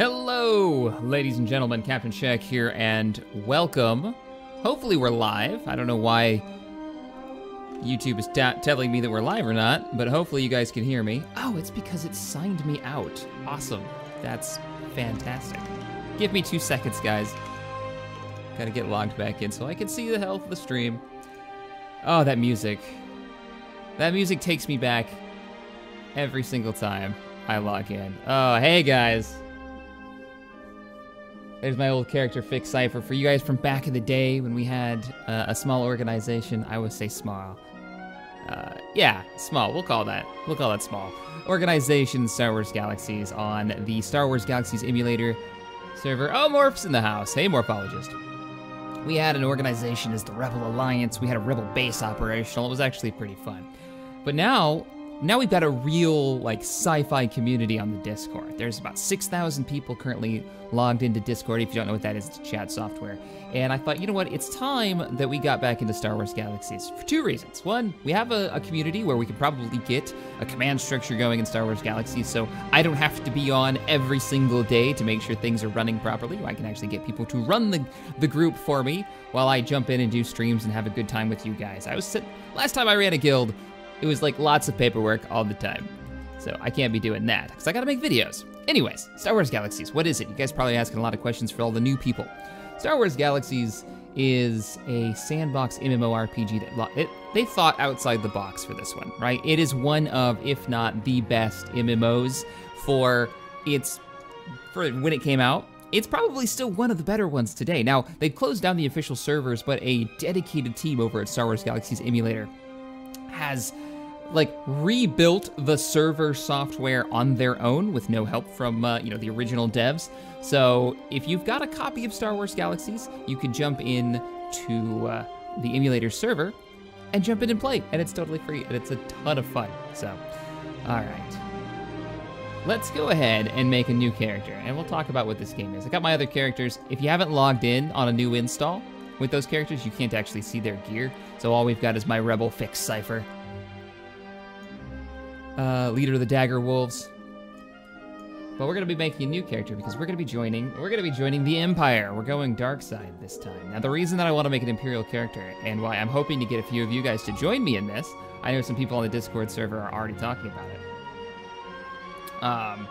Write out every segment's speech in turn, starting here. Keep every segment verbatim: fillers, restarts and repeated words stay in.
Hello, ladies and gentlemen, Captain Shaq here, and welcome. Hopefully we're live. I don't know why YouTube is telling me that we're live or not, but hopefully you guys can hear me. Oh, it's because it signed me out. Awesome. That's fantastic. Give me two seconds, guys. Gotta get logged back in so I can see the health of the stream. Oh, that music. That music takes me back every single time I log in. Oh, hey, guys. There's my old character fix cipher for you guys from back in the day when we had uh, a small organization. I would say small. Uh, yeah, small. We'll call that. We'll call that small. Organization Star Wars Galaxies on the Star Wars Galaxies emulator server. Oh, Morph's in the house. Hey, Morphologist. We had an organization as the Rebel Alliance. We had a Rebel base operational. It was actually pretty fun. But now, now we've got a real like sci-fi community on the Discord. There's about six thousand people currently logged into Discord. If you don't know what that is, it's chat software. And I thought, you know what? It's time that we got back into Star Wars Galaxies for two reasons. One, we have a, a community where we can probably get a command structure going in Star Wars Galaxies, so I don't have to be on every single day to make sure things are running properly. I can actually get people to run the, the group for me while I jump in and do streams and have a good time with you guys. I was sit- last time I ran a guild, it was like lots of paperwork all the time. So I can't be doing that, because I gotta make videos. Anyways, Star Wars Galaxies, what is it? You guys probably asking a lot of questions for all the new people. Star Wars Galaxies is a sandbox MMORPG that it, they thought outside the box for this one, right? It is one of, if not the best M M Os for its, for when it came out. It's probably still one of the better ones today. Now, they've closed down the official servers, but a dedicated team over at Star Wars Galaxies Emulator has like rebuilt the server software on their own with no help from uh, you know, the original devs. So if you've got a copy of Star Wars Galaxies, you can jump in to uh, the emulator server and jump in and play, and it's totally free and it's a ton of fun. So, all right, let's go ahead and make a new character, and we'll talk about what this game is. I got my other characters. If you haven't logged in on a new install with those characters, you can't actually see their gear. So all we've got is my Rebel fix cipher. Uh, leader of the Dagger Wolves. But we're gonna be making a new character because we're gonna be joining, we're gonna be joining the Empire. We're going dark side this time. Now the reason that I wanna make an Imperial character, and why I'm hoping to get a few of you guys to join me in this, I know some people on the Discord server are already talking about it. Um,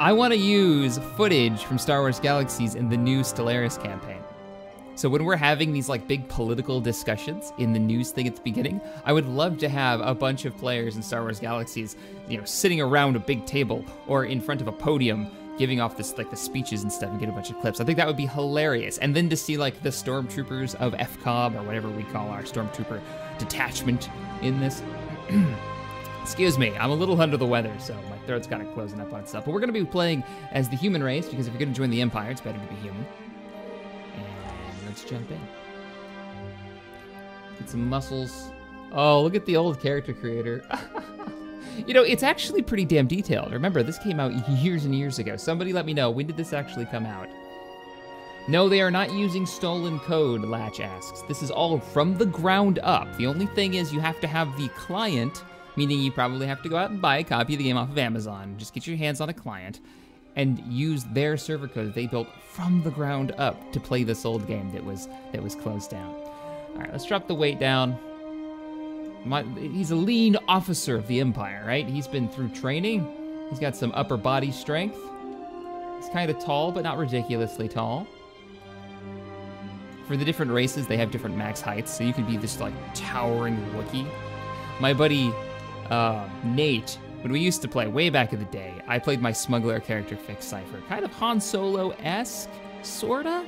I wanna use footage from Star Wars Galaxies in the new Stellaris campaign. So when we're having these like big political discussions in the news thing at the beginning, I would love to have a bunch of players in Star Wars Galaxies, you know, sitting around a big table or in front of a podium, giving off this like the speeches and stuff, and get a bunch of clips. I think that would be hilarious. And then to see like the stormtroopers of F COB or whatever we call our stormtrooper detachment in this. Excuse me, I'm a little under the weather, so my throat's kind of closing up on stuff. But we're gonna be playing as the human race, because if you're gonna join the Empire, it's better to be human. Let's jump in. Get some muscles. Oh, look at the old character creator. You know, it's actually pretty damn detailed. Remember, this came out years and years ago. Somebody let me know, when did this actually come out? No, they are not using stolen code, Latch asks. This is all from the ground up. The only thing is you have to have the client, meaning you probably have to go out and buy a copy of the game off of Amazon. Just get your hands on a client and use their server code they built from the ground up to play this old game that was that was closed down. All right, let's drop the weight down. My, he's a lean officer of the Empire, right? He's been through training. He's got some upper body strength. He's kind of tall, but not ridiculously tall. For the different races, they have different max heights, so you could be this like towering Wookiee. My buddy, uh, Nate, when we used to play way back in the day, I played my smuggler character Fix Cipher, kind of Han Solo-esque, sorta?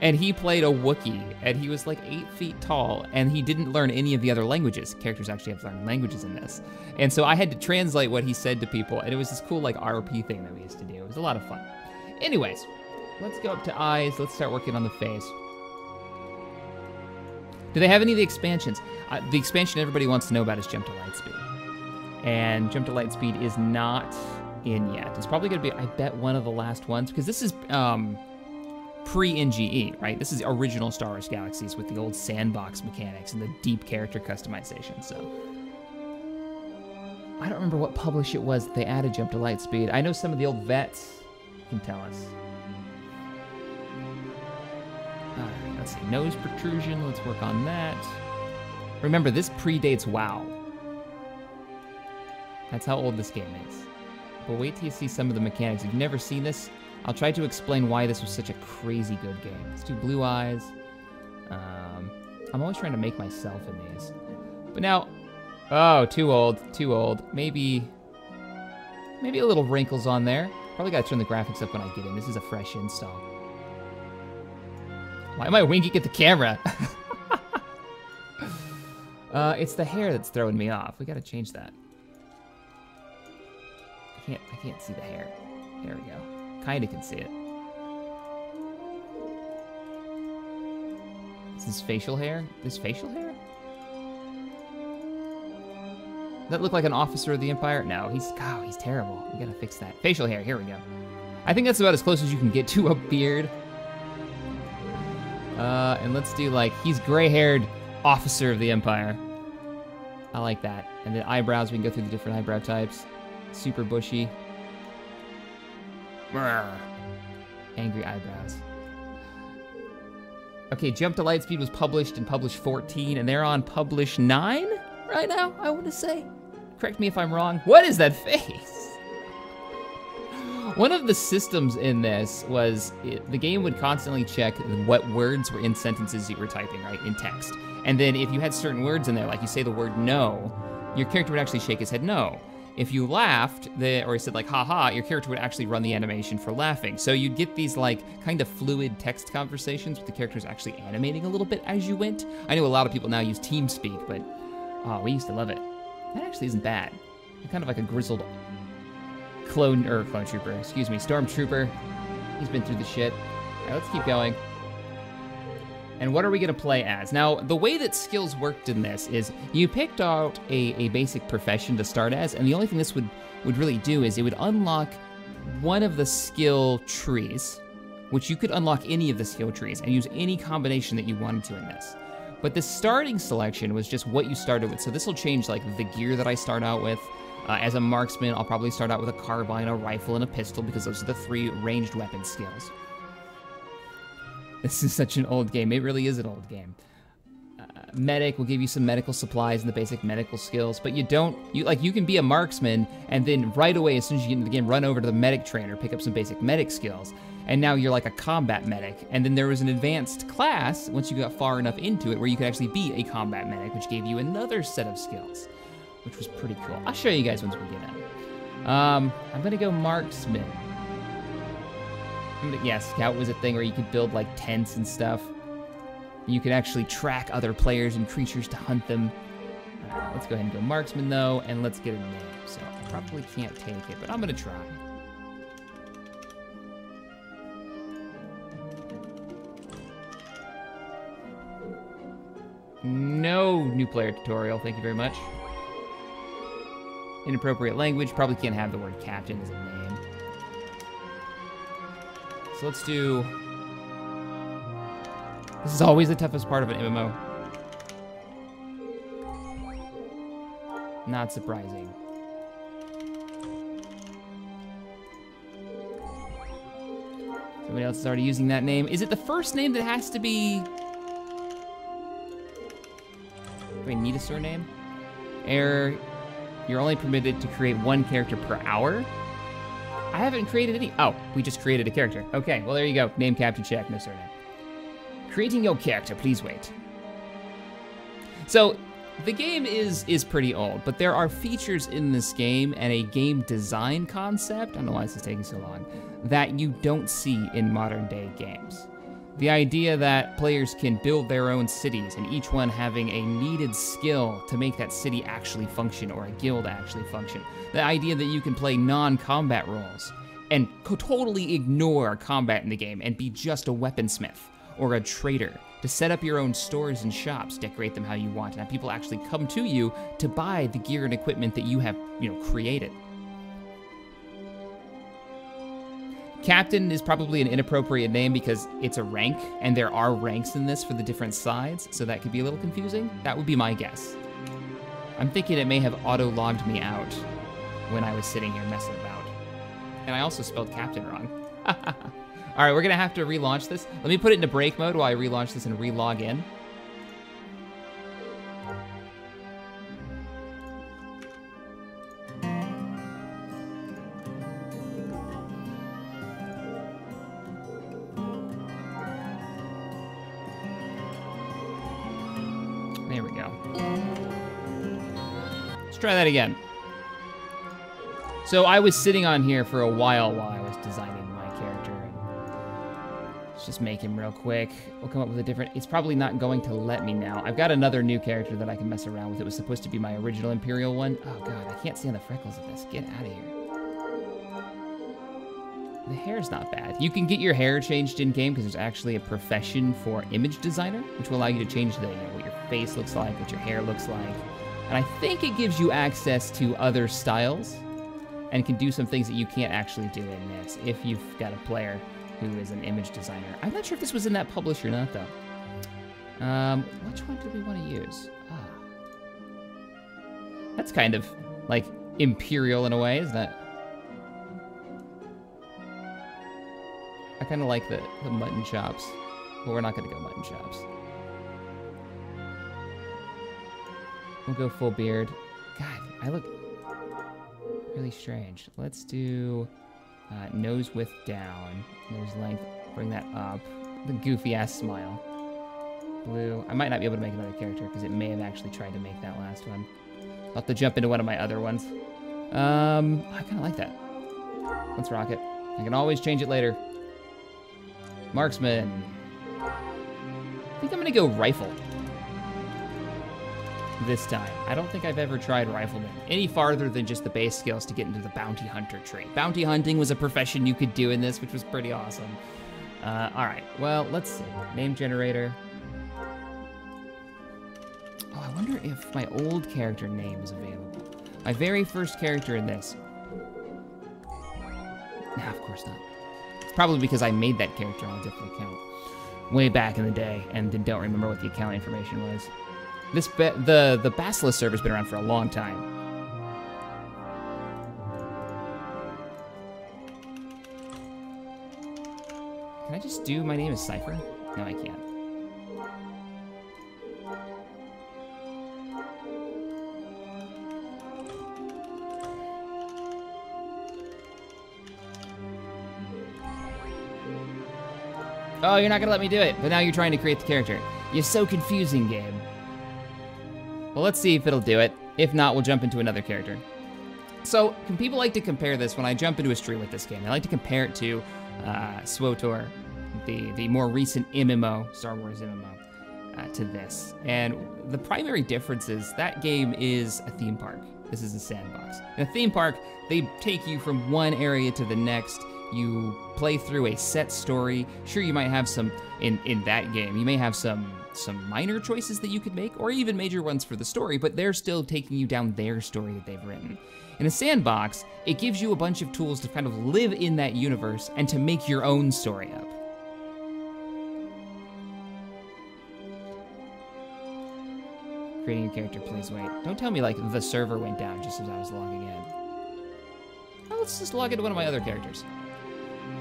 And he played a Wookiee, and he was like eight feet tall, and he didn't learn any of the other languages. Characters actually have learned languages in this. And so I had to translate what he said to people, and it was this cool like R P thing that we used to do. It was a lot of fun. Anyways, let's go up to eyes, let's start working on the face. Do they have any of the expansions? Uh, the expansion everybody wants to know about is Jump to Lightspeed. And Jump to Lightspeed is not in yet. It's probably gonna be, I bet, one of the last ones, because this is um, pre N G E, right? This is original Star Wars Galaxies with the old sandbox mechanics and the deep character customization, so. I don't remember what publish it was that they added Jump to Lightspeed. I know some of the old vets can tell us. Alright, let's see. Nose protrusion. Let's work on that. Remember, this predates WoW. That's how old this game is. But wait till you see some of the mechanics. If you've never seen this, I'll try to explain why this was such a crazy good game. Let's do blue eyes. Um, I'm always trying to make myself in these. But now, oh, too old, too old. Maybe, maybe a little wrinkles on there. Probably gotta turn the graphics up when I get in. This is a fresh install. Why am I winking at the camera? uh, it's the hair that's throwing me off. We gotta change that. I can't, I can't see the hair. There we go. Kinda can see it. Is this facial hair? This facial hair? Does that look like an officer of the Empire? No, he's, oh, he's terrible. We gotta fix that. Facial hair, here we go. I think that's about as close as you can get to a beard. Uh, and let's do like, he's gray-haired officer of the Empire. I like that. And then eyebrows, we can go through the different eyebrow types. Super bushy. Angry eyebrows. Okay, Jump to Lightspeed was published in Publish fourteen, and they're on Publish nine right now, I want to say. Correct me if I'm wrong. What is that face? One of the systems in this was it, the game would constantly check what words were in sentences you were typing, right, in text. And then if you had certain words in there, like you say the word no, your character would actually shake his head no. If you laughed, the, or he said like, haha, your character would actually run the animation for laughing. So you'd get these like kind of fluid text conversations with the characters actually animating a little bit as you went. I know a lot of people now use TeamSpeak, but oh, we used to love it. That actually isn't bad. You're kind of like a grizzled clone, or clone trooper, excuse me, stormtrooper. He's been through the shit. All right, let's keep going. And what are we gonna play as? Now, the way that skills worked in this is you picked out a, a basic profession to start as, and the only thing this would, would really do is it would unlock one of the skill trees, which you could unlock any of the skill trees and use any combination that you wanted to in this. But the starting selection was just what you started with. So this will change like the gear that I start out with. Uh, as a marksman, I'll probably start out with a carbine, a rifle, and a pistol because those are the three ranged weapon skills. This is such an old game. It really is an old game. Uh, medic will give you some medical supplies and the basic medical skills, but you don't, you like you can be a marksman and then right away, as soon as you get into the game, run over to the medic trainer, pick up some basic medic skills, and now you're like a combat medic. And then there was an advanced class, once you got far enough into it, where you could actually be a combat medic, which gave you another set of skills, which was pretty cool. I'll show you guys once we get in. Um, I'm gonna go marksman. Yeah, Scout was a thing where you could build like tents and stuff. You could actually track other players and creatures to hunt them. Uh, let's go ahead and go marksman though, and let's get a name. So I probably can't take it, but I'm gonna try. No new player tutorial, thank you very much. Inappropriate language, probably can't have the word captain as a name. So let's do, this is always the toughest part of an M M O. Not surprising. Somebody else is already using that name. Is it the first name that has to be, do I need a surname? Error, you're only permitted to create one character per hour. I haven't created any, oh, we just created a character. Okay, well there you go, name, captain, check, no surname. Creating your character, please wait. So, the game is is pretty old, but there are features in this game and a game design concept, I don't know why this is taking so long, that you don't see in modern day games. The idea that players can build their own cities and each one having a needed skill to make that city actually function or a guild actually function. The idea that you can play non-combat roles and totally ignore combat in the game and be just a weaponsmith or a trader to set up your own stores and shops, decorate them how you want, and have people actually come to you to buy the gear and equipment that you have, you know, created. Captain is probably an inappropriate name because it's a rank, and there are ranks in this for the different sides, so that could be a little confusing. That would be my guess. I'm thinking it may have auto-logged me out when I was sitting here messing about. And I also spelled Captain wrong. All right, we're gonna have to relaunch this. Let me put it into break mode while I relaunch this and re-log in. There we go. Let's try that again. So I was sitting on here for a while while I was designing my character. Let's just make him real quick. We'll come up with a different, it's probably not going to let me now. I've got another new character that I can mess around with. It was supposed to be my original Imperial one. Oh God, I can't stand the freckles of this. Get out of here. The hair's not bad. You can get your hair changed in game because there's actually a profession for image designer, which will allow you to change the, you know, what your face looks like, what your hair looks like. And I think it gives you access to other styles and can do some things that you can't actually do in this if you've got a player who is an image designer. I'm not sure if this was in that publish or not, though. Um, which one did we want to use? Ah. That's kind of, like, Imperial in a way, isn't it? I kind of like the, the mutton chops. Well, we're not going to go mutton chops. We'll go full beard. God, I look really strange. Let's do uh, nose width down, nose length, bring that up. The goofy ass smile. Blue. I might not be able to make another character because it may have actually tried to make that last one. I'll have to jump into one of my other ones. Um, I kind of like that. Let's rock it. I can always change it later. Marksman. I think I'm gonna go rifle this time. I don't think I've ever tried rifleman any farther than just the base skills to get into the bounty hunter tree. Bounty hunting was a profession you could do in this, which was pretty awesome. Uh, all right, well, let's see. Name generator. Oh, I wonder if my old character name is available. My very first character in this. Nah, of course not. It's probably because I made that character on a different account way back in the day and then don't remember what the account information was. This be the, the Basilisk server's been around for a long time. Can I just do my name as Cypher? No, I can't. Oh, you're not gonna let me do it, but now you're trying to create the character. You're so confusing, game. Well, let's see if it'll do it. If not, we'll jump into another character. So, people like to compare this when I jump into a stream with this game. They like to compare it to uh, SWTOR, the, the more recent M M O, Star Wars M M O, uh, to this. And the primary difference is that game is a theme park. This is a sandbox. In a theme park, they take you from one area to the next. You play through a set story. Sure, you might have some, in, in that game, you may have some some minor choices that you could make, or even major ones for the story, but they're still taking you down their story that they've written. In a sandbox, it gives you a bunch of tools to kind of live in that universe and to make your own story up. Creating your character, please wait. Don't tell me, like, the server went down just as I was logging in. Well, let's just log into one of my other characters.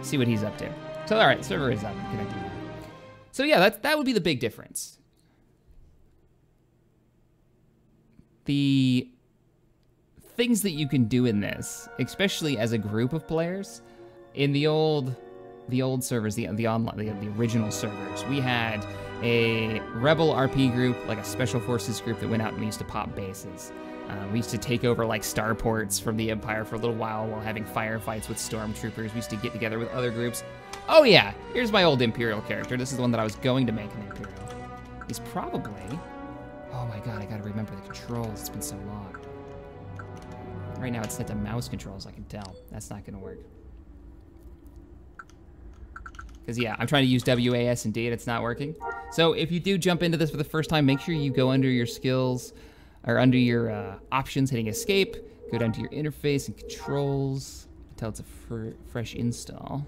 See what he's up to. So, all right, server is up, connecting now. So yeah, that, that would be the big difference. The things that you can do in this, especially as a group of players, in the old the old servers, the, the online, the, the original servers, we had a rebel R P group, like a special forces group that went out and we used to pop bases. Uh, we used to take over like starports from the Empire for a little while while having firefights with stormtroopers. We used to get together with other groups. Oh yeah, here's my old Imperial character. This is the one that I was going to make an Imperial. He's probably, oh my God, I gotta remember the controls, it's been so long. Right now it's set to mouse controls, I can tell. That's not gonna work. Cause yeah, I'm trying to use W A S D and it's not working. So if you do jump into this for the first time, make sure you go under your skills, or under your uh, options, hitting escape, go down to your interface and controls, until it's a fr fresh install.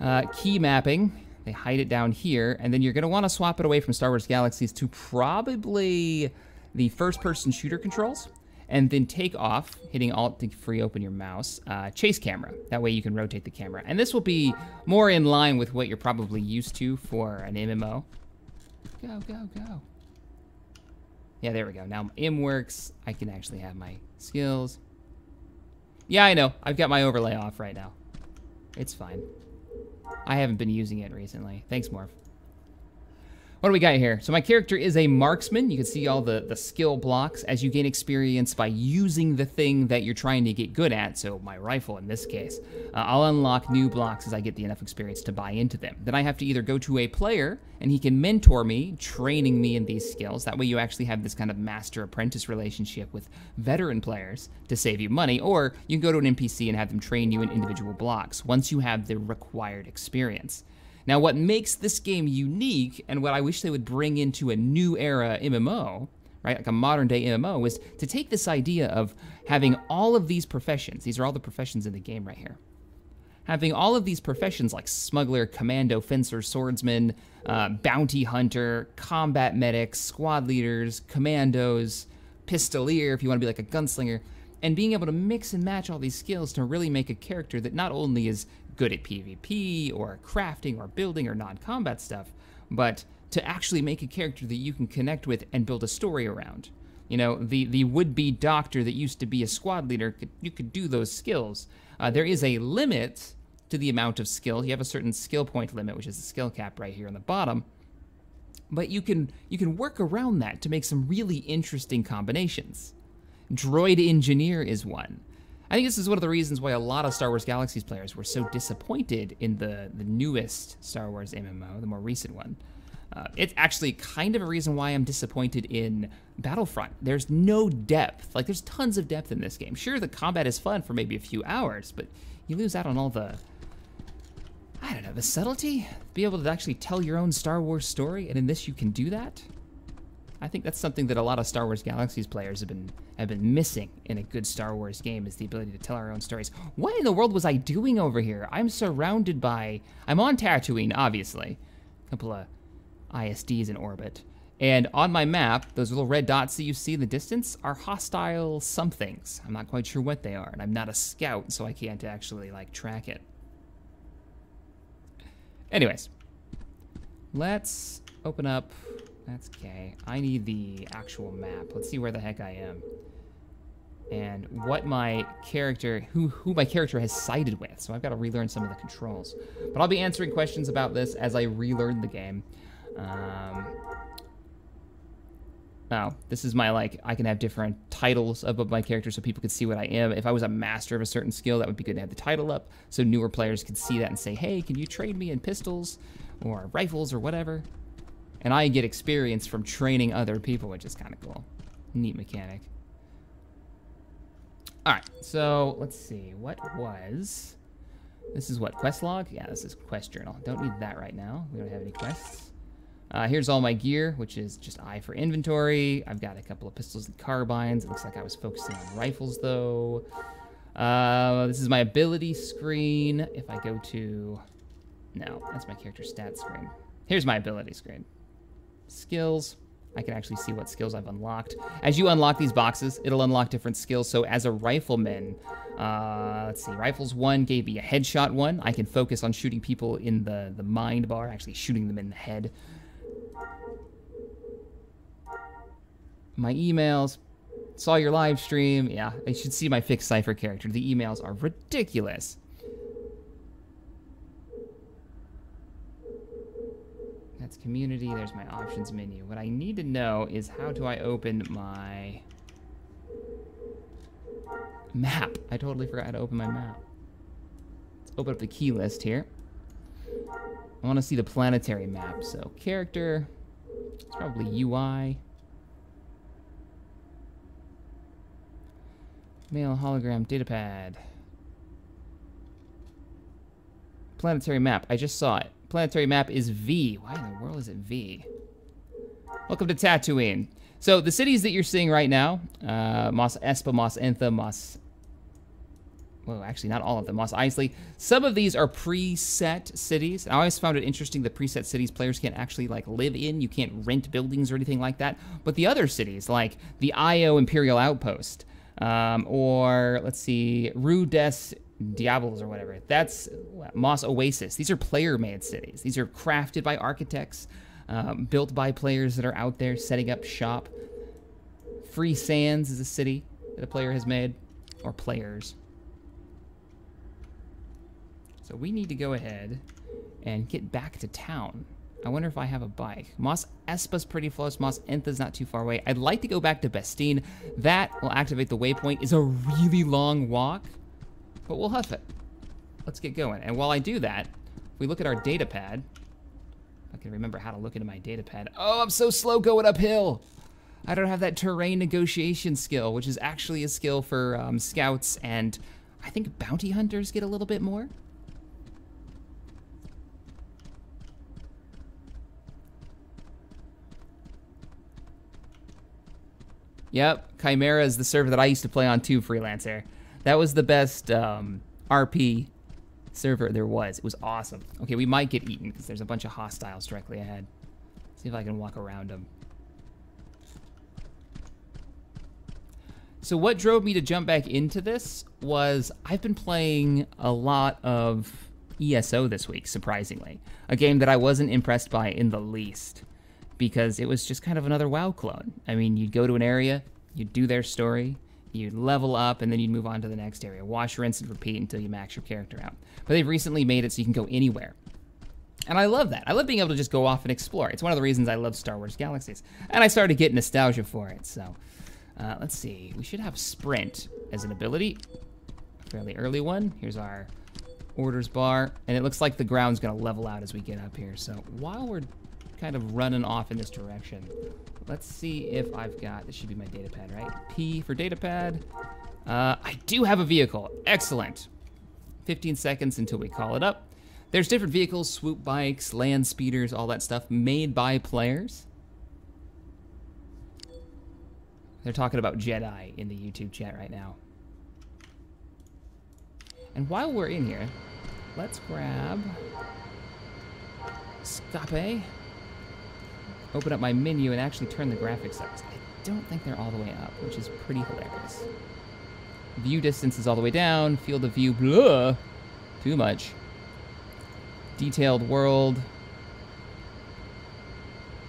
Uh, key mapping, they hide it down here, and then you're gonna wanna swap it away from Star Wars Galaxies to probably the first person shooter controls, and then take off, hitting Alt to free open your mouse, uh, chase camera. That way you can rotate the camera. And this will be more in line with what you're probably used to for an M M O. Go, go, go. Yeah, there we go. Now M works. I can actually have my skills. Yeah, I know. I've got my overlay off right now. It's fine. I haven't been using it recently. Thanks, Morph. What do we got here? So my character is a marksman. You can see all the, the skill blocks as you gain experience by using the thing that you're trying to get good at, so my rifle in this case. Uh, I'll unlock new blocks as I get the enough experience to buy into them. Then I have to either go to a player, and he can mentor me, training me in these skills. That way you actually have this kind of master-apprentice relationship with veteran players to save you money, or you can go to an N P C and have them train you in individual blocks once you have the required experience. Now, what makes this game unique, and what I wish they would bring into a new era M M O, right, like a modern day M M O, is to take this idea of having all of these professions, these are all the professions in the game right here, having all of these professions like smuggler, commando, fencer, swordsman, uh, bounty hunter, combat medics, squad leaders, commandos, pistolier, if you want to be like a gunslinger, and being able to mix and match all these skills to really make a character that not only is good at PvP or crafting or building or non-combat stuff, but to actually make a character that you can connect with and build a story around. You know, the, the would-be doctor that used to be a squad leader, could, you could do those skills. Uh, there is a limit to the amount of skill. You have a certain skill point limit, which is the skill cap right here on the bottom. But you can, you can work around that to make some really interesting combinations. Droid engineer is one. I think this is one of the reasons why a lot of Star Wars Galaxies players were so disappointed in the, the newest Star Wars M M O, the more recent one. Uh, it's actually kind of a reason why I'm disappointed in Battlefront. There's no depth. Like, there's tons of depth in this game. Sure, the combat is fun for maybe a few hours, but you lose out on all the, I don't know, the subtlety? Be able to actually tell your own Star Wars story, and in this you can do that? I think that's something that a lot of Star Wars Galaxies players have been have been missing in a good Star Wars game, is the ability to tell our own stories. What in the world was I doing over here? I'm surrounded by, I'm on Tatooine, obviously. A couple of I S Ds in orbit. And on my map, those little red dots that you see in the distance are hostile somethings. I'm not quite sure what they are, and I'm not a scout, so I can't actually, like, track it. Anyways, let's open up. That's okay. I need the actual map. Let's see where the heck I am. And what my character, who who my character has sided with. So I've got to relearn some of the controls. But I'll be answering questions about this as I relearn the game. Um, oh, this is my, like, I can have different titles above my character so people could see what I am. If I was a master of a certain skill, that would be good to have the title up. So newer players could see that and say, hey, can you trade me in pistols or rifles or whatever? And I get experience from training other people, which is kind of cool. Neat mechanic. All right, so let's see. What was... This is what, quest log? Yeah, this is quest journal. Don't need that right now. We don't have any quests. Uh, here's all my gear, which is just I for inventory. I've got a couple of pistols and carbines. It looks like I was focusing on rifles, though. Uh, this is my ability screen. If I go to... No, that's my character stat screen. Here's my ability screen. Skills. I can actually see what skills I've unlocked. As you unlock these boxes, it'll unlock different skills. So as a rifleman, uh, let's see, rifles one gave me a headshot one. I can focus on shooting people in the, the mind bar, actually shooting them in the head. My emails, saw your live stream. Yeah, I should see my fixed cipher character. The emails are ridiculous. That's community, there's my options menu. What I need to know is how do I open my map? I totally forgot how to open my map. Let's open up the key list here. I wanna see the planetary map, so character, it's probably U I. Mail, hologram, datapad. Planetary map, I just saw it. Planetary map is V. Why in the world is it V? Welcome to Tatooine. So the cities that you're seeing right now, uh, Mos Espa, Mos Antha, Mos... Well, actually not all of them, Mos Eisley. Some of these are preset cities. I always found it interesting that preset cities players can't actually like live in. You can't rent buildings or anything like that. But the other cities, like the Io Imperial Outpost, Um, or let's see, Rue des Diables or whatever. That's Moss Oasis. These are player-made cities. These are crafted by architects, um, built by players that are out there setting up shop. Free Sands is a city that a player has made, or players. So we need to go ahead and get back to town. I wonder if I have a bike. Mos Espa's pretty close. Mos Entha's not too far away. I'd like to go back to Bastine. That will activate the waypoint. It's a really long walk, but we'll huff it. Let's get going. And while I do that, if we look at our data pad, I can remember how to look into my data pad. Oh, I'm so slow going uphill. I don't have that terrain negotiation skill, which is actually a skill for um, scouts, and I think bounty hunters get a little bit more. Yep, Chimera is the server that I used to play on too, Freelancer. That was the best um, R P server there was. It was awesome. Okay, we might get eaten because there's a bunch of hostiles directly ahead. Let's see if I can walk around them. So what drove me to jump back into this was I've been playing a lot of E S O this week, surprisingly. A game that I wasn't impressed by in the least, because it was just kind of another WoW clone. I mean, you'd go to an area, you'd do their story, you'd level up, and then you'd move on to the next area. Wash, rinse, and repeat until you max your character out. But they've recently made it so you can go anywhere. And I love that. I love being able to just go off and explore. It's one of the reasons I love Star Wars Galaxies. And I started getting nostalgia for it, so. Uh, let's see, we should have Sprint as an ability. A fairly early one. Here's our orders bar. And it looks like the ground's gonna level out as we get up here. So while we're kind of running off in this direction, let's see if I've got, this should be my data pad, right? P for data pad. Uh, I do have a vehicle, excellent. fifteen seconds until we call it up. There's different vehicles, swoop bikes, land speeders, all that stuff made by players. They're talking about Jedi in the YouTube chat right now. And while we're in here, let's grab Escape. Open up my menu and actually turn the graphics up. I don't think they're all the way up, which is pretty hilarious. View distance is all the way down. Field of view, blah, too much. Detailed world.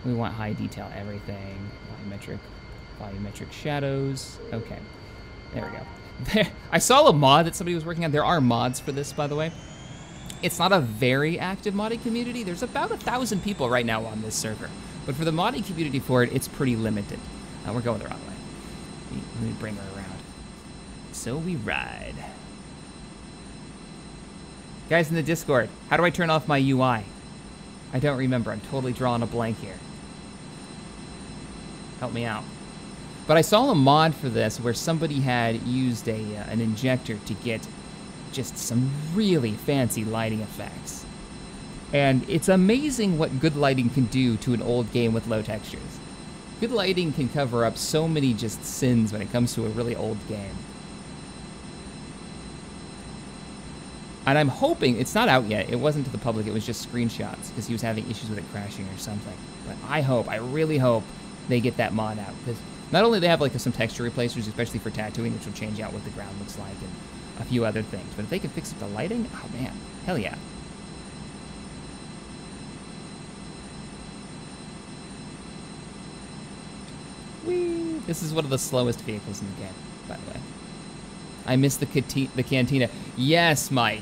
We want high detail everything. Volumetric. Volumetric shadows. Okay, there we go. There, I saw a mod that somebody was working on. There are mods for this, by the way. It's not a very active modding community. There's about a thousand people right now on this server, but for the modding community for it, it's pretty limited. Uh, we're going the wrong way. Let me bring her around. So we ride. Guys in the Discord, how do I turn off my U I? I don't remember. I'm totally drawing a blank here. Help me out. But I saw a mod for this where somebody had used a, uh, an injector to get just some really fancy lighting effects. And it's amazing what good lighting can do to an old game with low textures. Good lighting can cover up so many just sins when it comes to a really old game. And I'm hoping, it's not out yet, it wasn't to the public, it was just screenshots because he was having issues with it crashing or something. But I hope, I really hope they get that mod out, because not only do they have like some texture replacers, especially for tattooing, which will change out what the ground looks like and a few other things, but if they can fix up the lighting, oh man, hell yeah. Whee! This is one of the slowest vehicles in the game, by the way. I miss the, the cantina. Yes, Mike.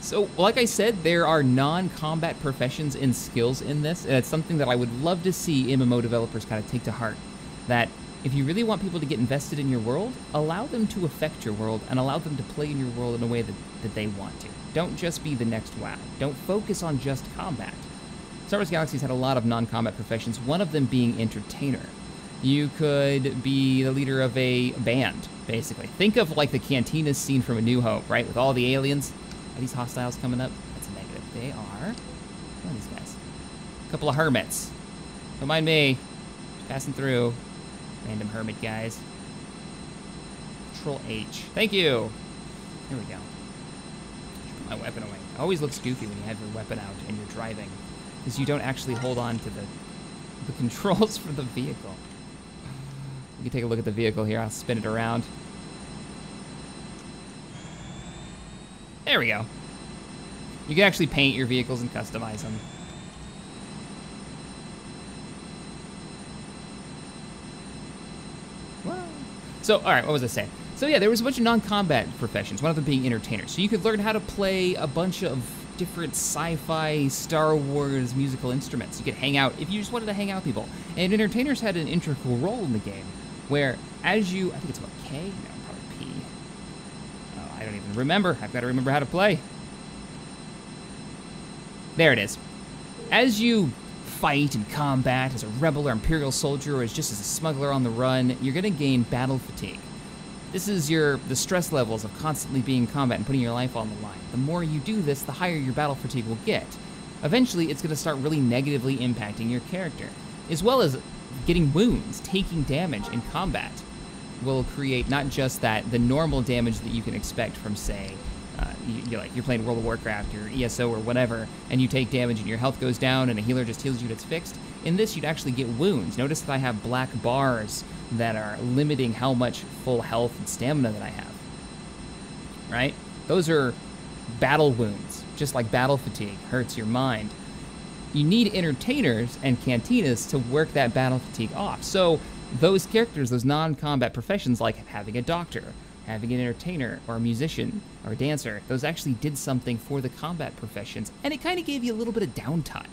So, like I said, there are non-combat professions and skills in this, and it's something that I would love to see M M O developers kind of take to heart. That if you really want people to get invested in your world, allow them to affect your world and allow them to play in your world in a way that, that they want to. Don't just be the next WoW. Don't focus on just combat. Star Wars Galaxies had a lot of non-combat professions, one of them being entertainer. You could be the leader of a band, basically. Think of like the cantina scene from A New Hope, right? With all the aliens. Are these hostiles coming up? That's a negative. They are. What are these guys? A couple of hermits. Don't mind me. Just passing through. Random hermit guys. Control H. Thank you. Here we go. Put my weapon away. It always looks goofy when you have your weapon out and you're driving, because you don't actually hold on to the the controls for the vehicle. We can take a look at the vehicle here. I'll spin it around. There we go. You can actually paint your vehicles and customize them. Wow. So, all right, what was I saying? So yeah, there was a bunch of non-combat professions, one of them being entertainers. So you could learn how to play a bunch of different sci-fi, Star Wars musical instruments. You could hang out, if you just wanted to hang out with people. And entertainers had an integral role in the game, where as you, I think it's about K? No, probably P. Oh, I don't even remember. I've got to remember how to play. There it is. As you fight and combat as a rebel or imperial soldier, or as just as a smuggler on the run, you're gonna gain battle fatigue. This is your the stress levels of constantly being in combat and putting your life on the line. The more you do this, the higher your battle fatigue will get. Eventually, it's going to start really negatively impacting your character, as well as getting wounds, taking damage in combat will create not just that, the normal damage that you can expect from, say, uh, you, you're like you're playing World of Warcraft or E S O or whatever, and you take damage and your health goes down and a healer just heals you and it's fixed. In this, you'd actually get wounds. Notice that I have black bars that are limiting how much full health and stamina that I have, right? Those are battle wounds, just like battle fatigue hurts your mind. You need entertainers and cantinas to work that battle fatigue off. So those characters, those non-combat professions, like having a doctor, having an entertainer, or a musician, or a dancer, those actually did something for the combat professions, and it kind of gave you a little bit of downtime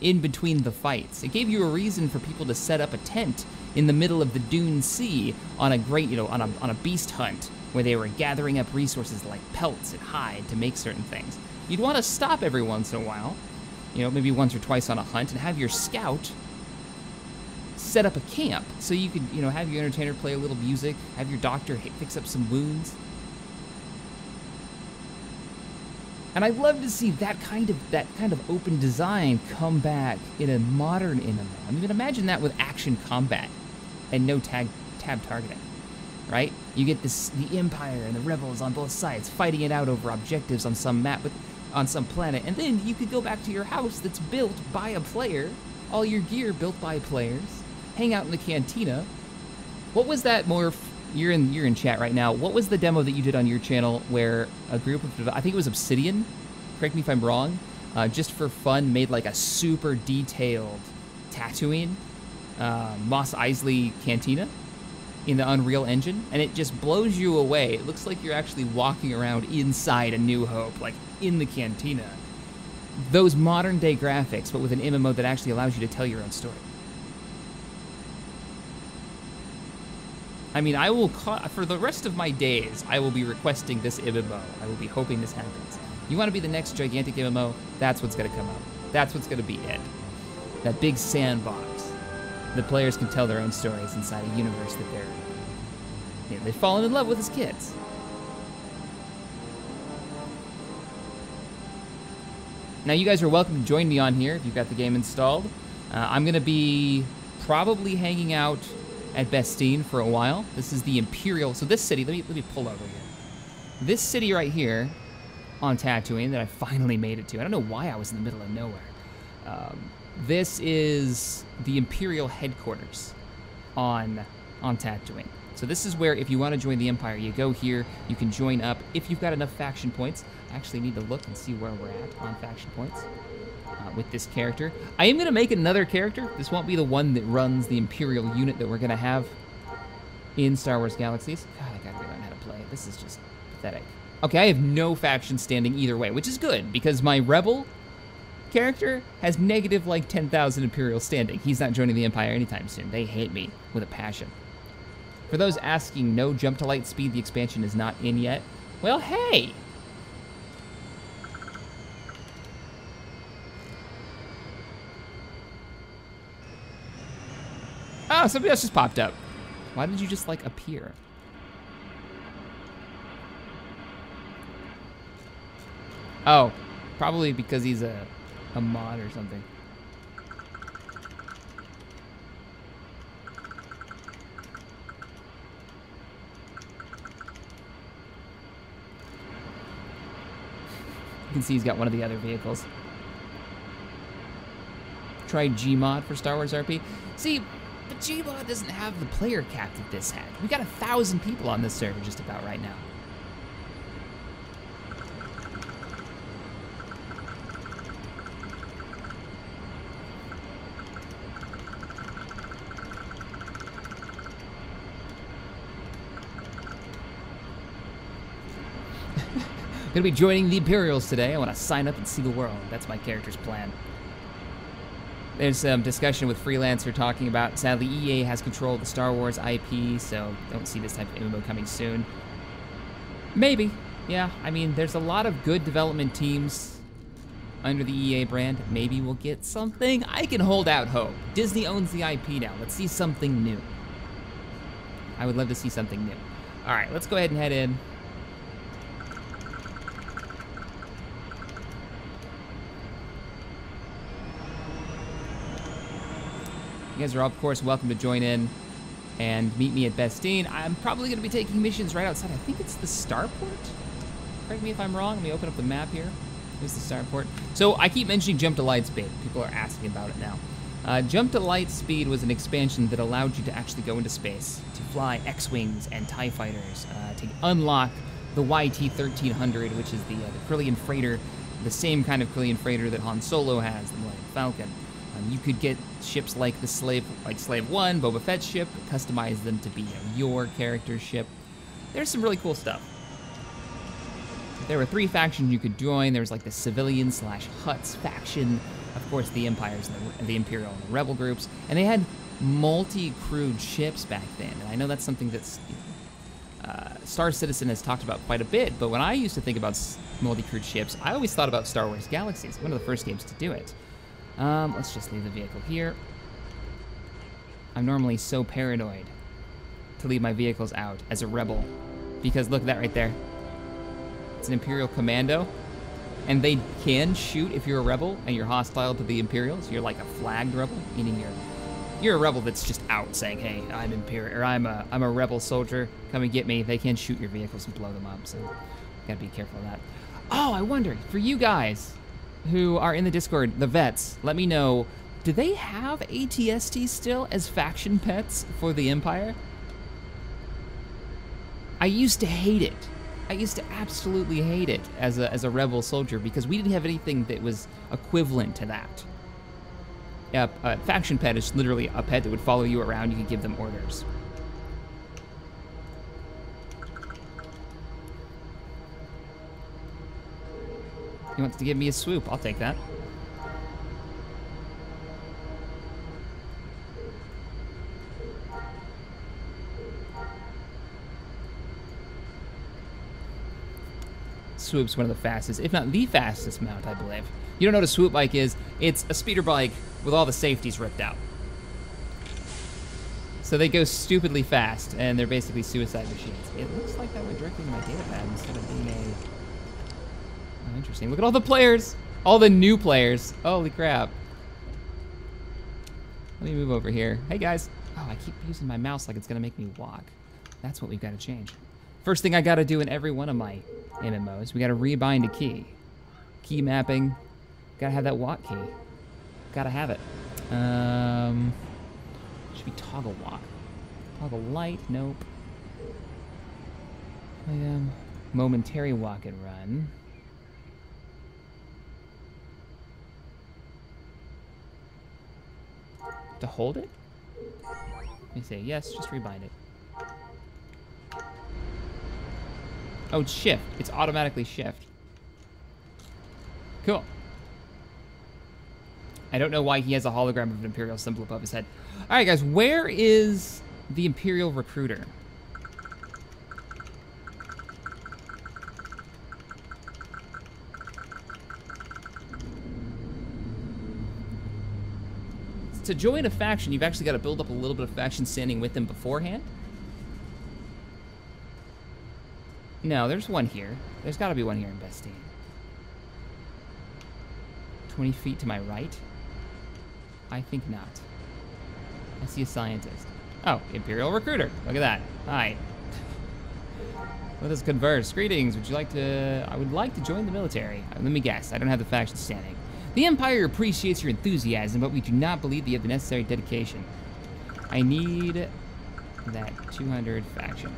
in between the fights. It gave you a reason for people to set up a tent in the middle of the Dune Sea on a great, you know, on a, on a beast hunt where they were gathering up resources like pelts and hide to make certain things. You'd want to stop every once in a while, you know, maybe once or twice on a hunt, and have your scout set up a camp so you could, you know, have your entertainer play a little music, have your doctor hit, fix up some wounds. And I'd love to see that kind of that kind of open design come back in a modern M M O. I mean, imagine that with action combat and no tag tab targeting, right? You get this the Empire and the Rebels on both sides fighting it out over objectives on some map with, on some planet, and then you could go back to your house that's built by a player, all your gear built by players, hang out in the cantina. What was that more? You're in you're in chat right now. What was the demo that you did on your channel where a group of, I think it was Obsidian, correct me if I'm wrong, uh, just for fun made like a super detailed Tatooine, uh, Mos Eisley cantina in the Unreal Engine, and it just blows you away. It looks like you're actually walking around inside A New Hope, like in the cantina. Those modern day graphics, but with an M M O that actually allows you to tell your own story. I mean, I will call, for the rest of my days, I will be requesting this M M O. I will be hoping this happens. You want to be the next gigantic M M O? That's what's going to come up. That's what's going to be it. That big sandbox. The players can tell their own stories inside a universe that they're, you know, they've fallen in love with as kids. Now, you guys are welcome to join me on here if you've got the game installed. Uh, I'm going to be probably hanging out at Bestine for a while. This is the Imperial, so this city, let me, let me pull over here. This city right here on Tatooine that I finally made it to. I don't know why I was in the middle of nowhere. Um, this is the Imperial headquarters on, on Tatooine. So this is where if you want to join the Empire, you go here, you can join up if you've got enough faction points. I actually need to look and see where we're at on faction points. Uh, with this character. I am gonna make another character. This won't be the one that runs the Imperial unit that we're gonna have in Star Wars Galaxies. God, I gotta figure out how to play. This is just pathetic. Okay, I have no faction standing either way, which is good because my Rebel character has negative like ten thousand Imperial standing. He's not joining the Empire anytime soon. They hate me with a passion. For those asking, no Jump to Light Speed, the expansion is not in yet. Well, hey! Oh, somebody else just popped up. Why did you just like appear? Oh, probably because he's a, a mod or something. You can see he's got one of the other vehicles. Try Gmod for Star Wars R P. See, but Gmod doesn't have the player cap that this had. We got a thousand people on this server just about right now. Gonna be joining the Imperials today. I want to sign up and see the world. That's my character's plan. There's some discussion with Freelancer talking about, sadly, E A has control of the Star Wars I P, so don't see this type of M M O coming soon. Maybe. Yeah, I mean, there's a lot of good development teams under the E A brand. Maybe we'll get something. I can hold out hope. Disney owns the I P now. Let's see something new. I would love to see something new. All right, let's go ahead and head in. You guys are, of course, welcome to join in and meet me at Bestine. I'm probably going to be taking missions right outside. I think it's the Starport. Correct me if I'm wrong. Let me open up the map here. Here's the Starport. So I keep mentioning Jump to Lightspeed. People are asking about it now. Uh, Jump to Lightspeed was an expansion that allowed you to actually go into space, to fly X-Wings and TIE Fighters, uh, to unlock the Y T thirteen hundred, which is the, uh, the Krillian freighter, the same kind of Krillian freighter that Han Solo has, the Millennium Falcon. Um, you could get ships like the Slave, like Slave One, Boba Fett's ship, customize them to be you know, your character's ship. There's some really cool stuff. There were three factions you could join. There was like the civilian slash Huts faction, of course the Empires and the, the Imperial and the Rebel groups, and they had multi-crewed ships back then. And I know that's something that's you know, uh, Star Citizen has talked about quite a bit. But when I used to think about multi-crewed ships, I always thought about Star Wars Galaxies, one of the first games to do it. Um, let's just leave the vehicle here. I'm normally so paranoid to leave my vehicles out as a rebel, because look at that right there. It's an Imperial Commando, and they can shoot if you're a rebel and you're hostile to the Imperials. You're like a flagged rebel, meaning you're you're a rebel that's just out saying, "Hey, I'm Imperial, or I'm a I'm a rebel soldier. Come and get me." They can shoot your vehicles and blow them up, so you gotta be careful of that. Oh, I wonder for you guys who are in the Discord, the vets, let me know, do they have A T S T still as faction pets for the Empire? I used to hate it. I used to absolutely hate it as a, as a rebel soldier, because we didn't have anything that was equivalent to that. Yeah, a faction pet is literally a pet that would follow you around. You could give them orders. He wants to give me a swoop. I'll take that. Swoop's one of the fastest, if not the fastest mount, I believe. You don't know what a swoop bike is. It's a speeder bike with all the safeties ripped out. So they go stupidly fast, and they're basically suicide machines. It looks like that went directly to my datapad instead of being a... Interesting. Look at all the players. All the new players. Holy crap. Let me move over here. Hey, guys. Oh, I keep using my mouse like it's going to make me walk. That's what we've got to change. First thing I got to do in every one of my M M Os, we got to rebind a key. Key mapping. Got to have that walk key. Got to have it. Um, should be toggle walk. Toggle light. Nope. Um, momentary walk and run. To hold it? Let me say yes, just rebind it. Oh, it's shift. It's automatically shift. Cool. I don't know why he has a hologram of an Imperial symbol above his head. All right, guys, where is the Imperial recruiter? To join a faction, you've actually got to build up a little bit of faction standing with them beforehand. No, there's one here. There's got to be one here in Bestine. twenty feet to my right? I think not. I see a scientist. Oh, Imperial recruiter. Look at that. Hi. Let us converse. Greetings. Would you like to... I would like to join the military. Let me guess. I don't have the faction standing. The Empire appreciates your enthusiasm, but we do not believe that you have the necessary dedication. I need that two hundred faction.